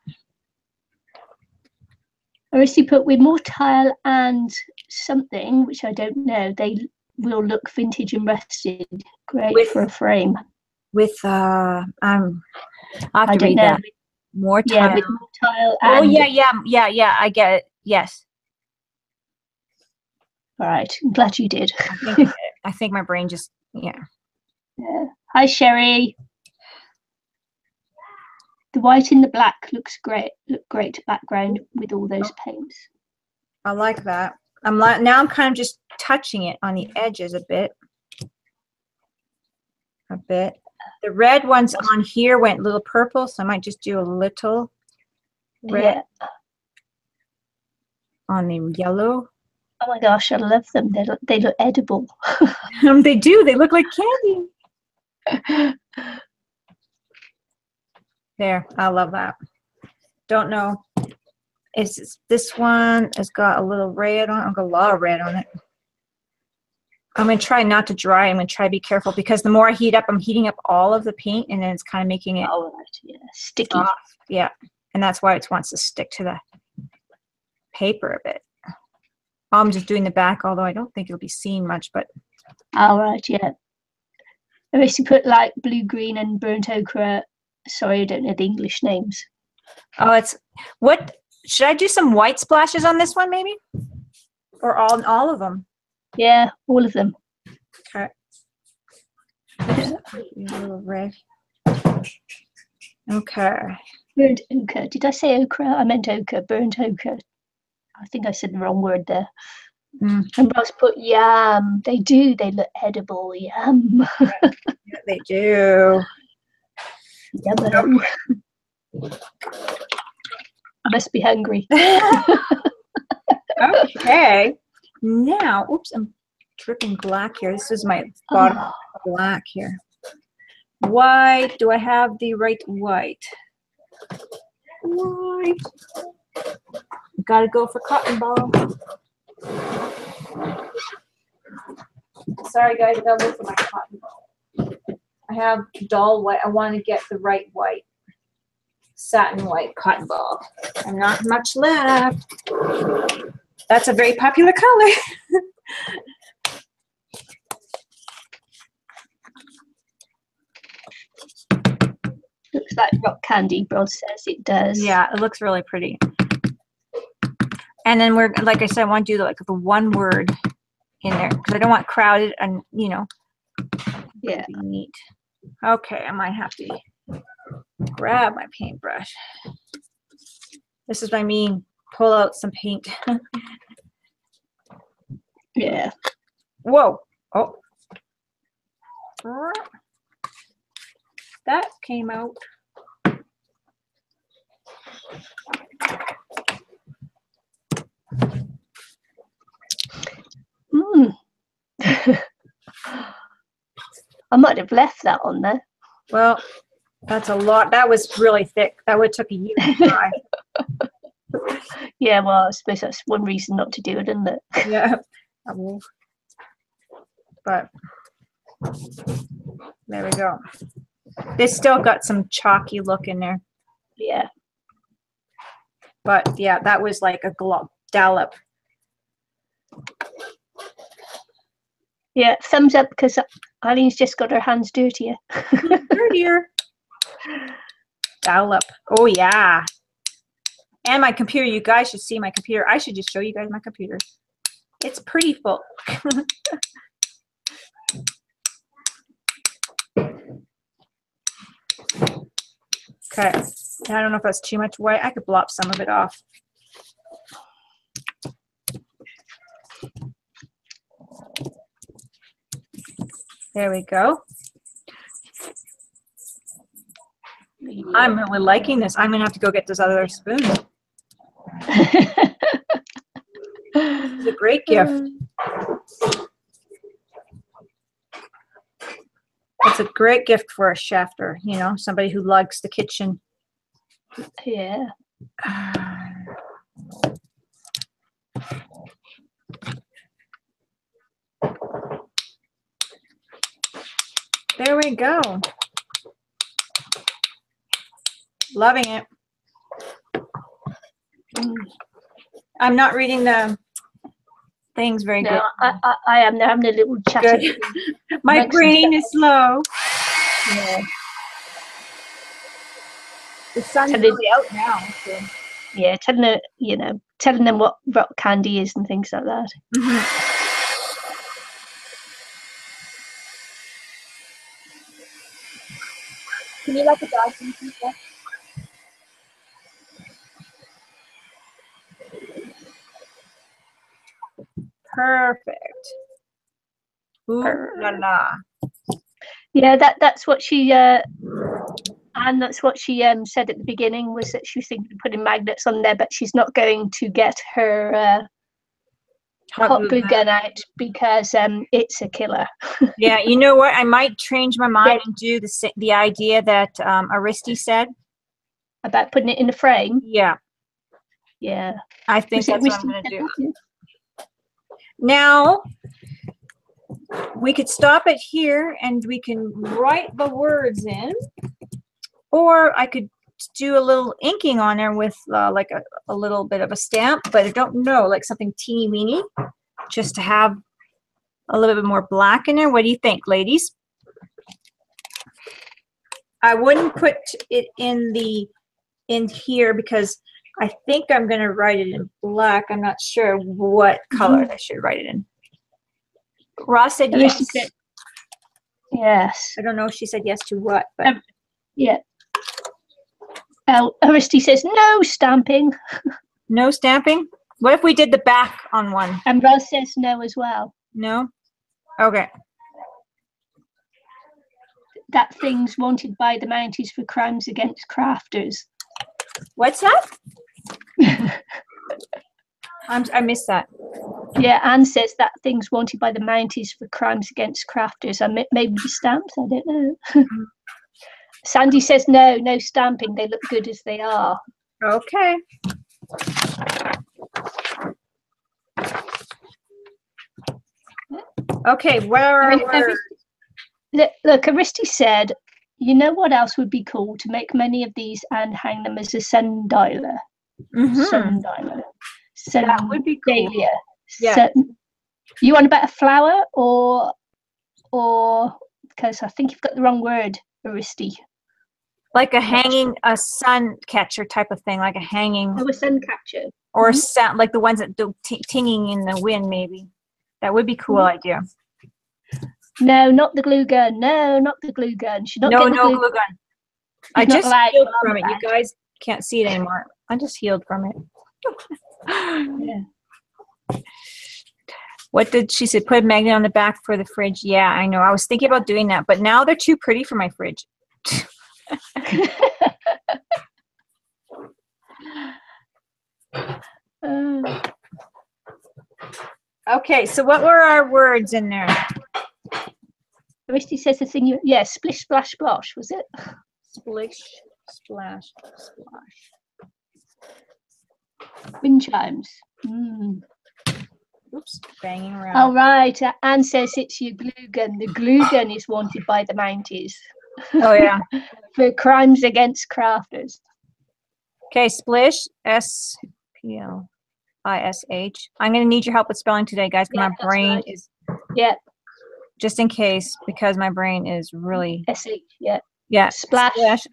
Aristi put with more tile and something, which I don't know. They will look vintage and rusted. Great with, for a frame. With uh, um, I have I to read know. that. More tile. Yeah, with more tile. Oh and yeah, yeah, yeah, yeah. I get it. Yes. All right. I'm glad you did. I think, I think my brain just yeah. Yeah. Hi, Sherry. The white and the black looks great. Look great background with all those paints. I like that. I'm like now. I'm kind of just touching it on the edges a bit. A bit. The red ones on here went a little purple, so I might just do a little red yeah. on the yellow. Oh my gosh, I love them. They look, they look edible. um, they do. They look like candy. There, I love that. Don't know. It's, this one has got a little red on it. I've got a lot of red on it. I'm going to try not to dry. I'm going to try to be careful because the more I heat up, I'm heating up all of the paint and then it's kind of making it oh, yeah. sticky. Soft. Yeah. And that's why it wants to stick to the paper a bit. I'm just doing the back, although I don't think it'll be seen much, but. All right. Yeah. I basically put like blue, green and burnt ochre. Sorry, I don't know the English names. Oh, it's what? Should I do some white splashes on this one maybe? Or all, all of them? Yeah, all of them. Okay. A little red. Okay. Burnt ochre. Did I say ochre? I meant ochre. Burnt ochre. I think I said the wrong word there. Mm. And Roz put, yum. They do. They look edible. Yum. Yeah, they do. Yum. I must be hungry. Okay. Now, oops, I'm dripping black here. This is my bottom oh. black here. White. Do I have the right white? White. Gotta go for cotton ball. Sorry guys, I gotta look for my cotton ball. I have dull white. I want to get the right white. Satin white cotton ball. And not much left. That's a very popular color. Looks like rock candy, Bro says it does. Yeah, it looks really pretty. And then we're, like I said, I want to do like the one word in there because I don't want crowded and, you know, yeah, neat. Okay, I might have to grab my paintbrush. This is what I mean, pull out some paint. Yeah. Whoa. Oh. That came out. Mm. I might have left that on there. Well, that's a lot. That was really thick. That would took a year to dry. Yeah, well, I suppose that's one reason not to do it, isn't it? Yeah. I will. But there we go. They still got some chalky look in there. Yeah. But yeah, that was like a glop dollop. Yeah, thumbs up because Eileen's just got her hands dirtier. Dirtier. Dollop. Oh yeah. And my computer. You guys should see my computer. I should just show you guys my computer. It's pretty full. Okay. I don't know if that's too much white. I could blop some of it off. There we go. I'm really liking this. I'm going to have to go get this other spoon. It's a great gift. It's a great gift for a chef or, you know, somebody who likes the kitchen. Yeah. There we go. Loving it. I'm not reading the things very no, good. I, I, I am. I'm the little chatty. My brain is slow. Yeah. The sun's really out now. So. Yeah, telling them, you know, telling them what rock candy is and things like that. Mm-hmm. Can you like a dog and stuff? Perfect. Ooh, la, la. Yeah, that that's what she uh and that's what she um said at the beginning, was that she was thinking of putting magnets on there, but she's not going to get her uh hot, hot glue gun out because um it's a killer. Yeah, you know what, I might change my mind and do the the idea that um Aristi said about putting it in the frame. Yeah, yeah, I think was that's what I'm gonna do. Now we could stop it here and we can write the words in, or I could do a little inking on there with uh, like a, a little bit of a stamp, but I don't know, like something teeny weeny, just to have a little bit more black in there. What do you think, ladies? I wouldn't put it in the in here because I think I'm gonna write it in black. I'm not sure what color mm-hmm. I should write it in. Roz said yes. Yes. Yes. I don't know if she said yes to what, but um, yeah. Uh, Aristi says no stamping. No stamping? What if we did the back on one? And Roz says no as well. No? Okay. That things wanted by the Mounties for crimes against crafters. What's that? I'm, I missed that. Yeah, Anne says that things wanted by the Mounties for crimes against crafters. I maybe stamps. I don't know. Sandy says no, no stamping. They look good as they are. Okay. Okay. Where are we? Look, look, Aristi said, "You know what else would be cool? To make many of these and hang them as a sundialer." Mm-hmm. Sundialer. So that would be cool. Yeah. So you want about a flower or, or because I think you've got the wrong word, Aristi. Like a hanging, a sun catcher type of thing, like a hanging. Oh, a sun catcher. Or mm-hmm. sound like the ones that do t tinging in the wind, maybe. That would be a cool mm-hmm. idea. No, not the glue gun. No, not the glue gun. Should not no, get the no glue, glue gun. She's I just healed from it. Back. You guys can't see it anymore. I just healed from it. Yeah. What did she say? Put a magnet on the back for the fridge. Yeah, I know. I was thinking about doing that, but now they're too pretty for my fridge. uh, okay, so what were our words in there? Aristi says the thing you, yeah, splish, splash, splosh, was it? Splish, splash, splosh. Wind chimes. Mm. Oops, banging around. All right, uh, Anne says it's your glue gun. The glue gun is wanted by the Mounties. Oh, yeah. For crimes against crafters. Okay, splish, S P L I S H. I'm going to need your help with spelling today, guys. Yeah, my brain right. is... Yeah. Just in case, because my brain is really... S H, yeah. Yeah. Splash. Splash.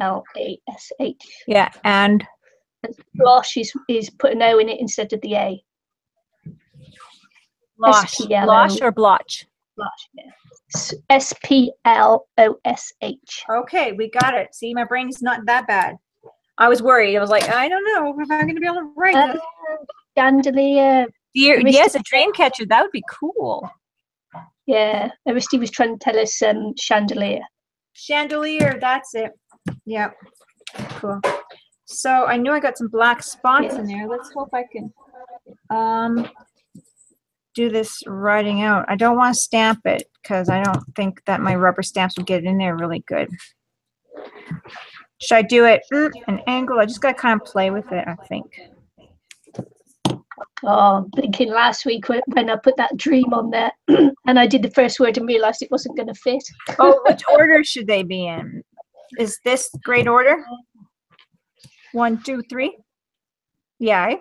L A S H. Yeah, and... and splosh is, is put an O in it instead of the A. Blosh. Blosh or blotch? Blotch, yeah. S P L O S H. Okay, we got it. See, my brain is not that bad. I was worried. I was like, I don't know if I'm going to be able to write uh, this. Chandelier. Dear, yes, a dream catcher. That would be cool. Yeah, Aristi was trying to tell us um, chandelier. Chandelier, that's it. Yeah, cool. So I knew I got some black spots yes. in there. Let's hope I can um, do this writing out. I don't want to stamp it because I don't think that my rubber stamps will get in there really good. Should I do it at an angle? I just got to kind of play with it, I think. Oh, I'm thinking last week when I put that dream on there and I did the first word and realized it wasn't going to fit. Oh, which order should they be in? Is this great order? One, two, three. Yeah.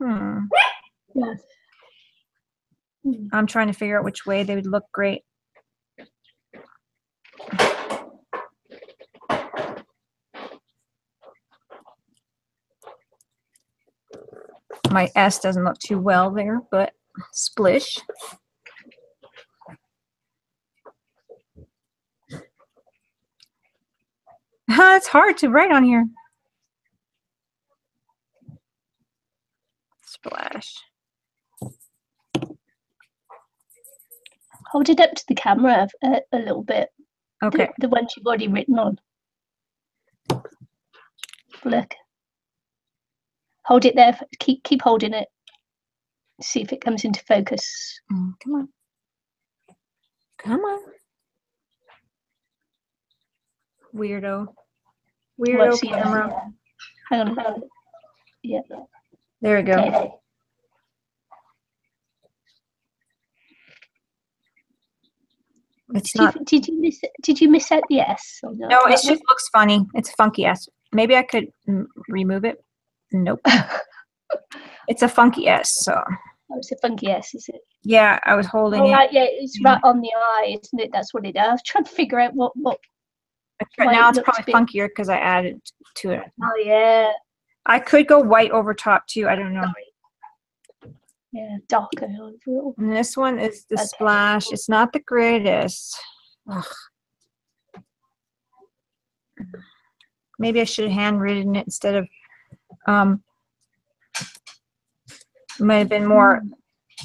Hmm. Yeah. I'm trying to figure out which way they would look great. My S doesn't look too well there, but splish. It's hard to write on here. Splash. Hold it up to the camera a, a little bit. Okay. The, the ones you've already written on. Look. Hold it there. Keep keep holding it. See if it comes into focus. Mm, come on. Come on. Weirdo. Weirdo camera. Yeah. Hang on, hang on. Yeah. There we go. Okay. It's did, not... you, did you miss? Did you miss out the S? Or no, no it just looks funny. It's a funky S. Maybe I could m remove it. Nope. It's a funky S, so. Oh, it's a funky S, is it? Yeah, I was holding oh, it. Right, yeah, it's right on the eye, isn't it? That's what it is. I was trying to figure out what... what now it's probably funkier because I added to it. Oh, yeah. I could go white over top, too. I don't know. Yeah, darker. And this one is the okay. splash. It's not the greatest. Ugh. Maybe I should have handwritten it instead of, um, might have been more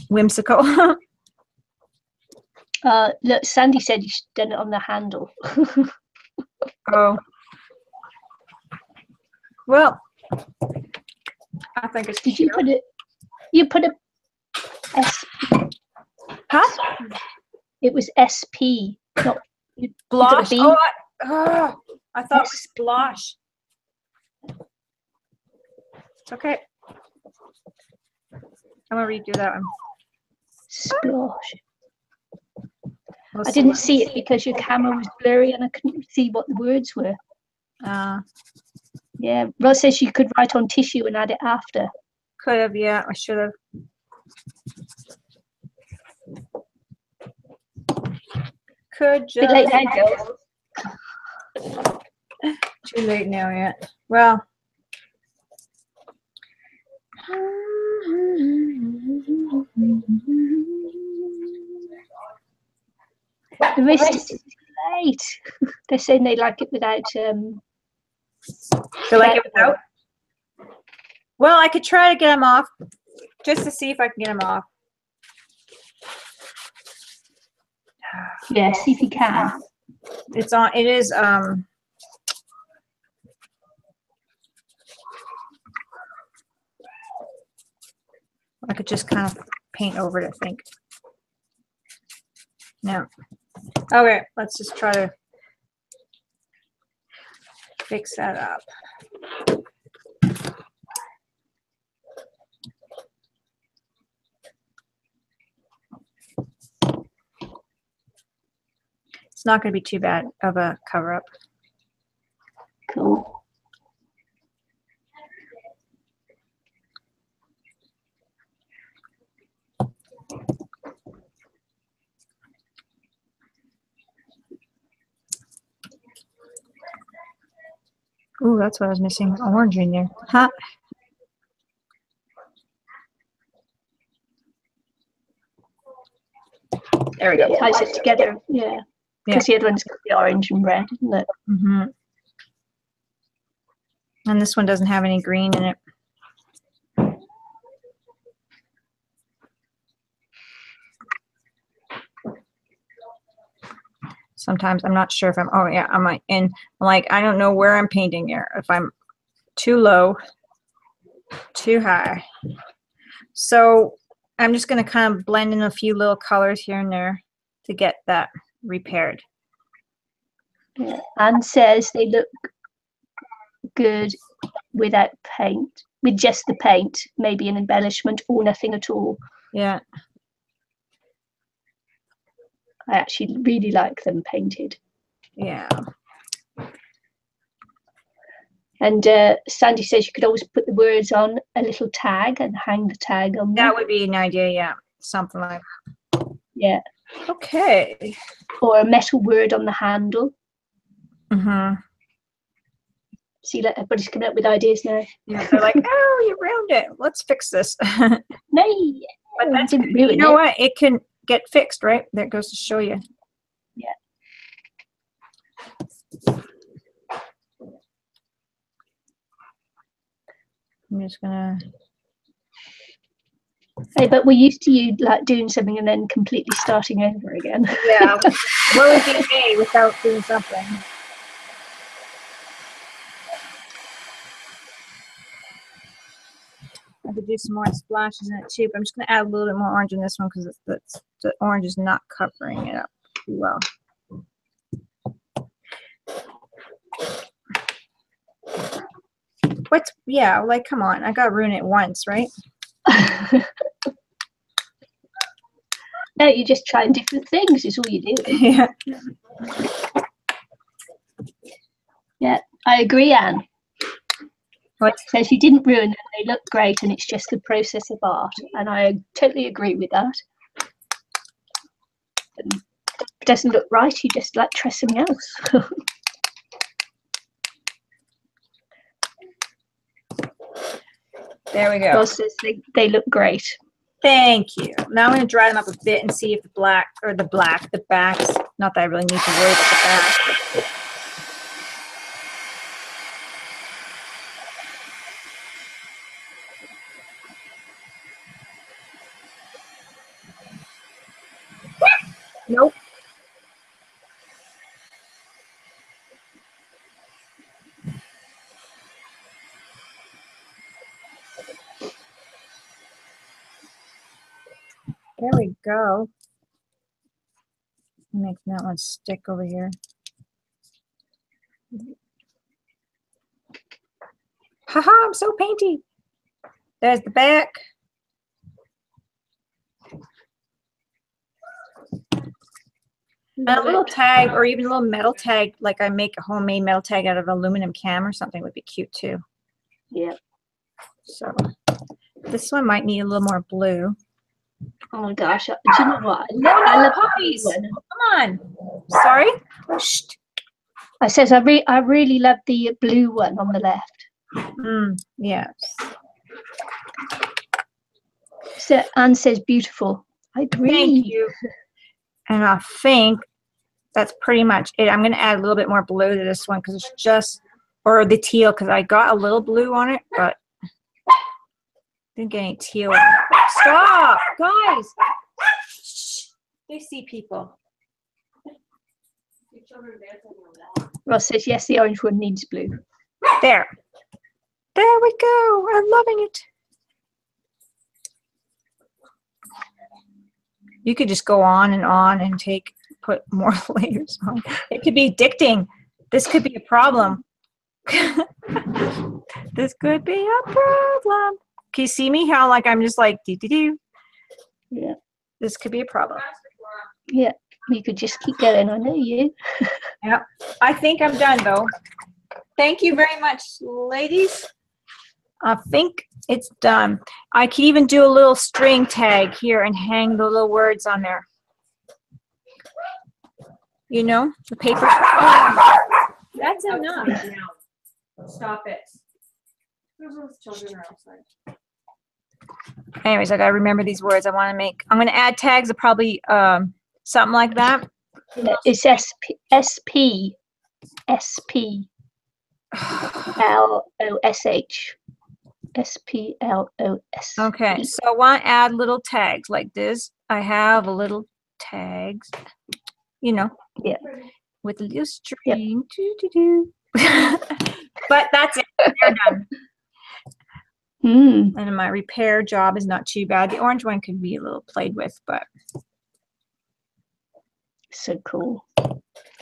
whimsical. Uh, look, Sandy said you should have done it on the handle. Oh. Well, I think it's. Did cute. You put it? You put a S. Huh? It was S P, not you, blush. You oh, I, oh, I thought S P. It was blush. It's okay. I'm gonna redo that one. Splosh. I didn't see it because your camera was blurry and I couldn't see what the words were. Uh, yeah, Roz says you could write on tissue and add it after. Could have, yeah, I should have. Could just. Too late now, girls. Too late now, yeah. Well. The wrist is great. They're saying they like it without. Um, they like it without? Well, I could try to get them off just to see if I can get them off. Yes, if you can. It's on, it is. Um, I could just kind of paint over it, I think. No. Okay, let's just try to fix that up. It's not going to be too bad of a cover-up. Cool. Ooh, that's what I was missing, orange in there. Huh? There we go. It ties it together, yeah. Because yeah. The other one's got the orange and red, isn't it? Mm-hmm. And this one doesn't have any green in it. Sometimes I'm not sure if I'm, oh yeah, I'm in, like, I don't know where I'm painting there. If I'm too low, too high. So I'm just going to kind of blend in a few little colors here and there to get that repaired. Yeah. Anne says they look good without paint, with just the paint, maybe an embellishment or nothing at all. Yeah. I actually really like them painted. Yeah. And uh, Sandy says you could always put the words on a little tag and hang the tag on. That would be an idea, yeah. Something like that. Yeah. Okay. Or a metal word on the handle. Mm-hmm. See, like, everybody's coming up with ideas now. Yeah, they're like, oh, you ruined it. Let's fix this. No, but that's, didn't ruin you know it. What? It can... get fixed, right? That goes to show you. Yeah. I'm just gonna. Hey, but we're used to you like doing something and then completely starting over again. Yeah. What would be me without doing something? I could do some more splashes in it too, but I'm just going to add a little bit more orange in this one because it's, it's, the orange is not covering it up too well. What's, yeah, like, come on, I got to ruin it once, right? No, you're just trying different things, is all you do. Yeah. Yeah, I agree, Anne. What? Says you didn't ruin them, they look great, and it's just the process of art, and I totally agree with that. If it doesn't look right, you just like try something else. There we go. Roz says they, they look great. Thank you. Now I'm going to dry them up a bit and see if the black, or the black, the backs, not that I really need to worry about the back. There we go. Make that one stick over here. Haha, I'm so painty. There's the back. A little tag or even a little metal tag, like I make a homemade metal tag out of aluminum cam or something would be cute too. Yep. So this one might need a little more blue. Oh my gosh. Do you know what? No, no, I love puppies. Come on. Sorry? Shh. I says I, re I really love the blue one on the left. Mm, yes. So Anne says beautiful. I agree. Thank you. And I think that's pretty much it. I'm going to add a little bit more blue to this one because it's just, or the teal, because I got a little blue on it, but didn't get any teal. Stop, guys. Shh. They see people. Ross says, yes, the orange one needs blue. There. There we go. I'm loving it. You could just go on and on and take, put more layers on. It could be addicting. This could be a problem. This could be a problem. Can you see me? How like I'm just like do do do. Yeah. This could be a problem. Yeah. You could just keep going. I know you. Yeah. I think I'm done though. Thank you very much, ladies. I think it's done. I could even do a little string tag here and hang the little words on there. You know, the paper. Oh, that's enough. Now. Stop it. Those children are outside. Anyways, I gotta remember these words. I want to make. I'm gonna add tags of probably um, something like that. It's S P L O S H. S P L O S. Okay, so I want to add little tags like this. I have a little tags, you know, yeah, with a little string. Yep. Doo, doo, doo. But that's it. They're done. Mm. And my repair job is not too bad. The orange one could be a little played with, but so cool. So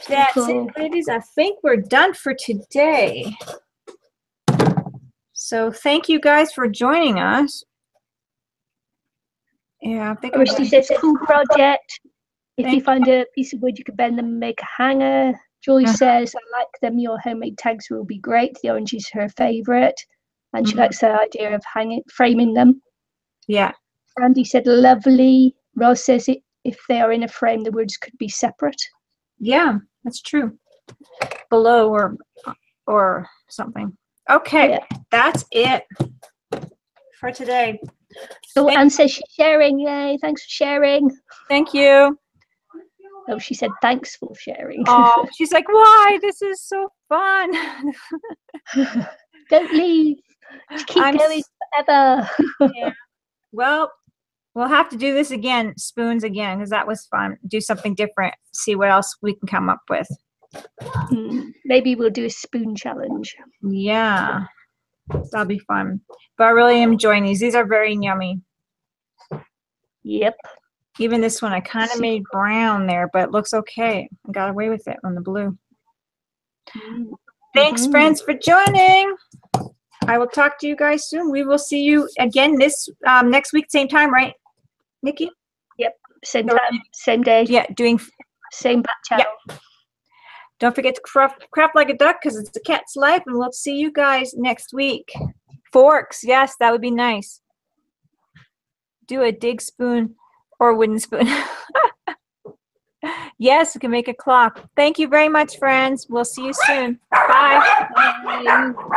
that's cool. It, ladies. I think we're done for today. So thank you guys for joining us. Yeah, I think Aristi says it's a cool project. If you find a piece of wood, you can bend them and make a hanger. Joy uh-huh. says, I like them. Your homemade tags will be great. The orange is her favorite. And mm-hmm. she likes the idea of hanging, framing them. Yeah. Andy said, lovely. Roz says, it, if they are in a frame, the words could be separate. Yeah, that's true. Below or or something. Okay, yeah. That's it for today. Oh, Anne says she's sharing. Yay, thanks for sharing. Thank you. Oh, she said thanks for sharing. Oh, she's like, why? This is so fun. Don't leave. Just keep I'm going forever. Yeah. Well, we'll have to do this again, spoons again, because that was fun. Do something different. See what else we can come up with. Maybe we'll do a spoon challenge. Yeah, that'll be fun. But I really am enjoying these. These are very yummy. Yep. Even this one, I kind of made brown there, but it looks okay. I got away with it on the blue. Mm-hmm. Thanks, friends, for joining. I will talk to you guys soon. We will see you again this um, next week, same time, right, Nikki? Yep. Same time, same day. Yeah, doing same back channel. Yep. Don't forget to craft, craft like a duck because it's a cat's life. And we'll see you guys next week. Forks. Yes, that would be nice. Do a dig spoon or wooden spoon. Yes, we can make a clock. Thank you very much, friends. We'll see you soon. Bye. Bye.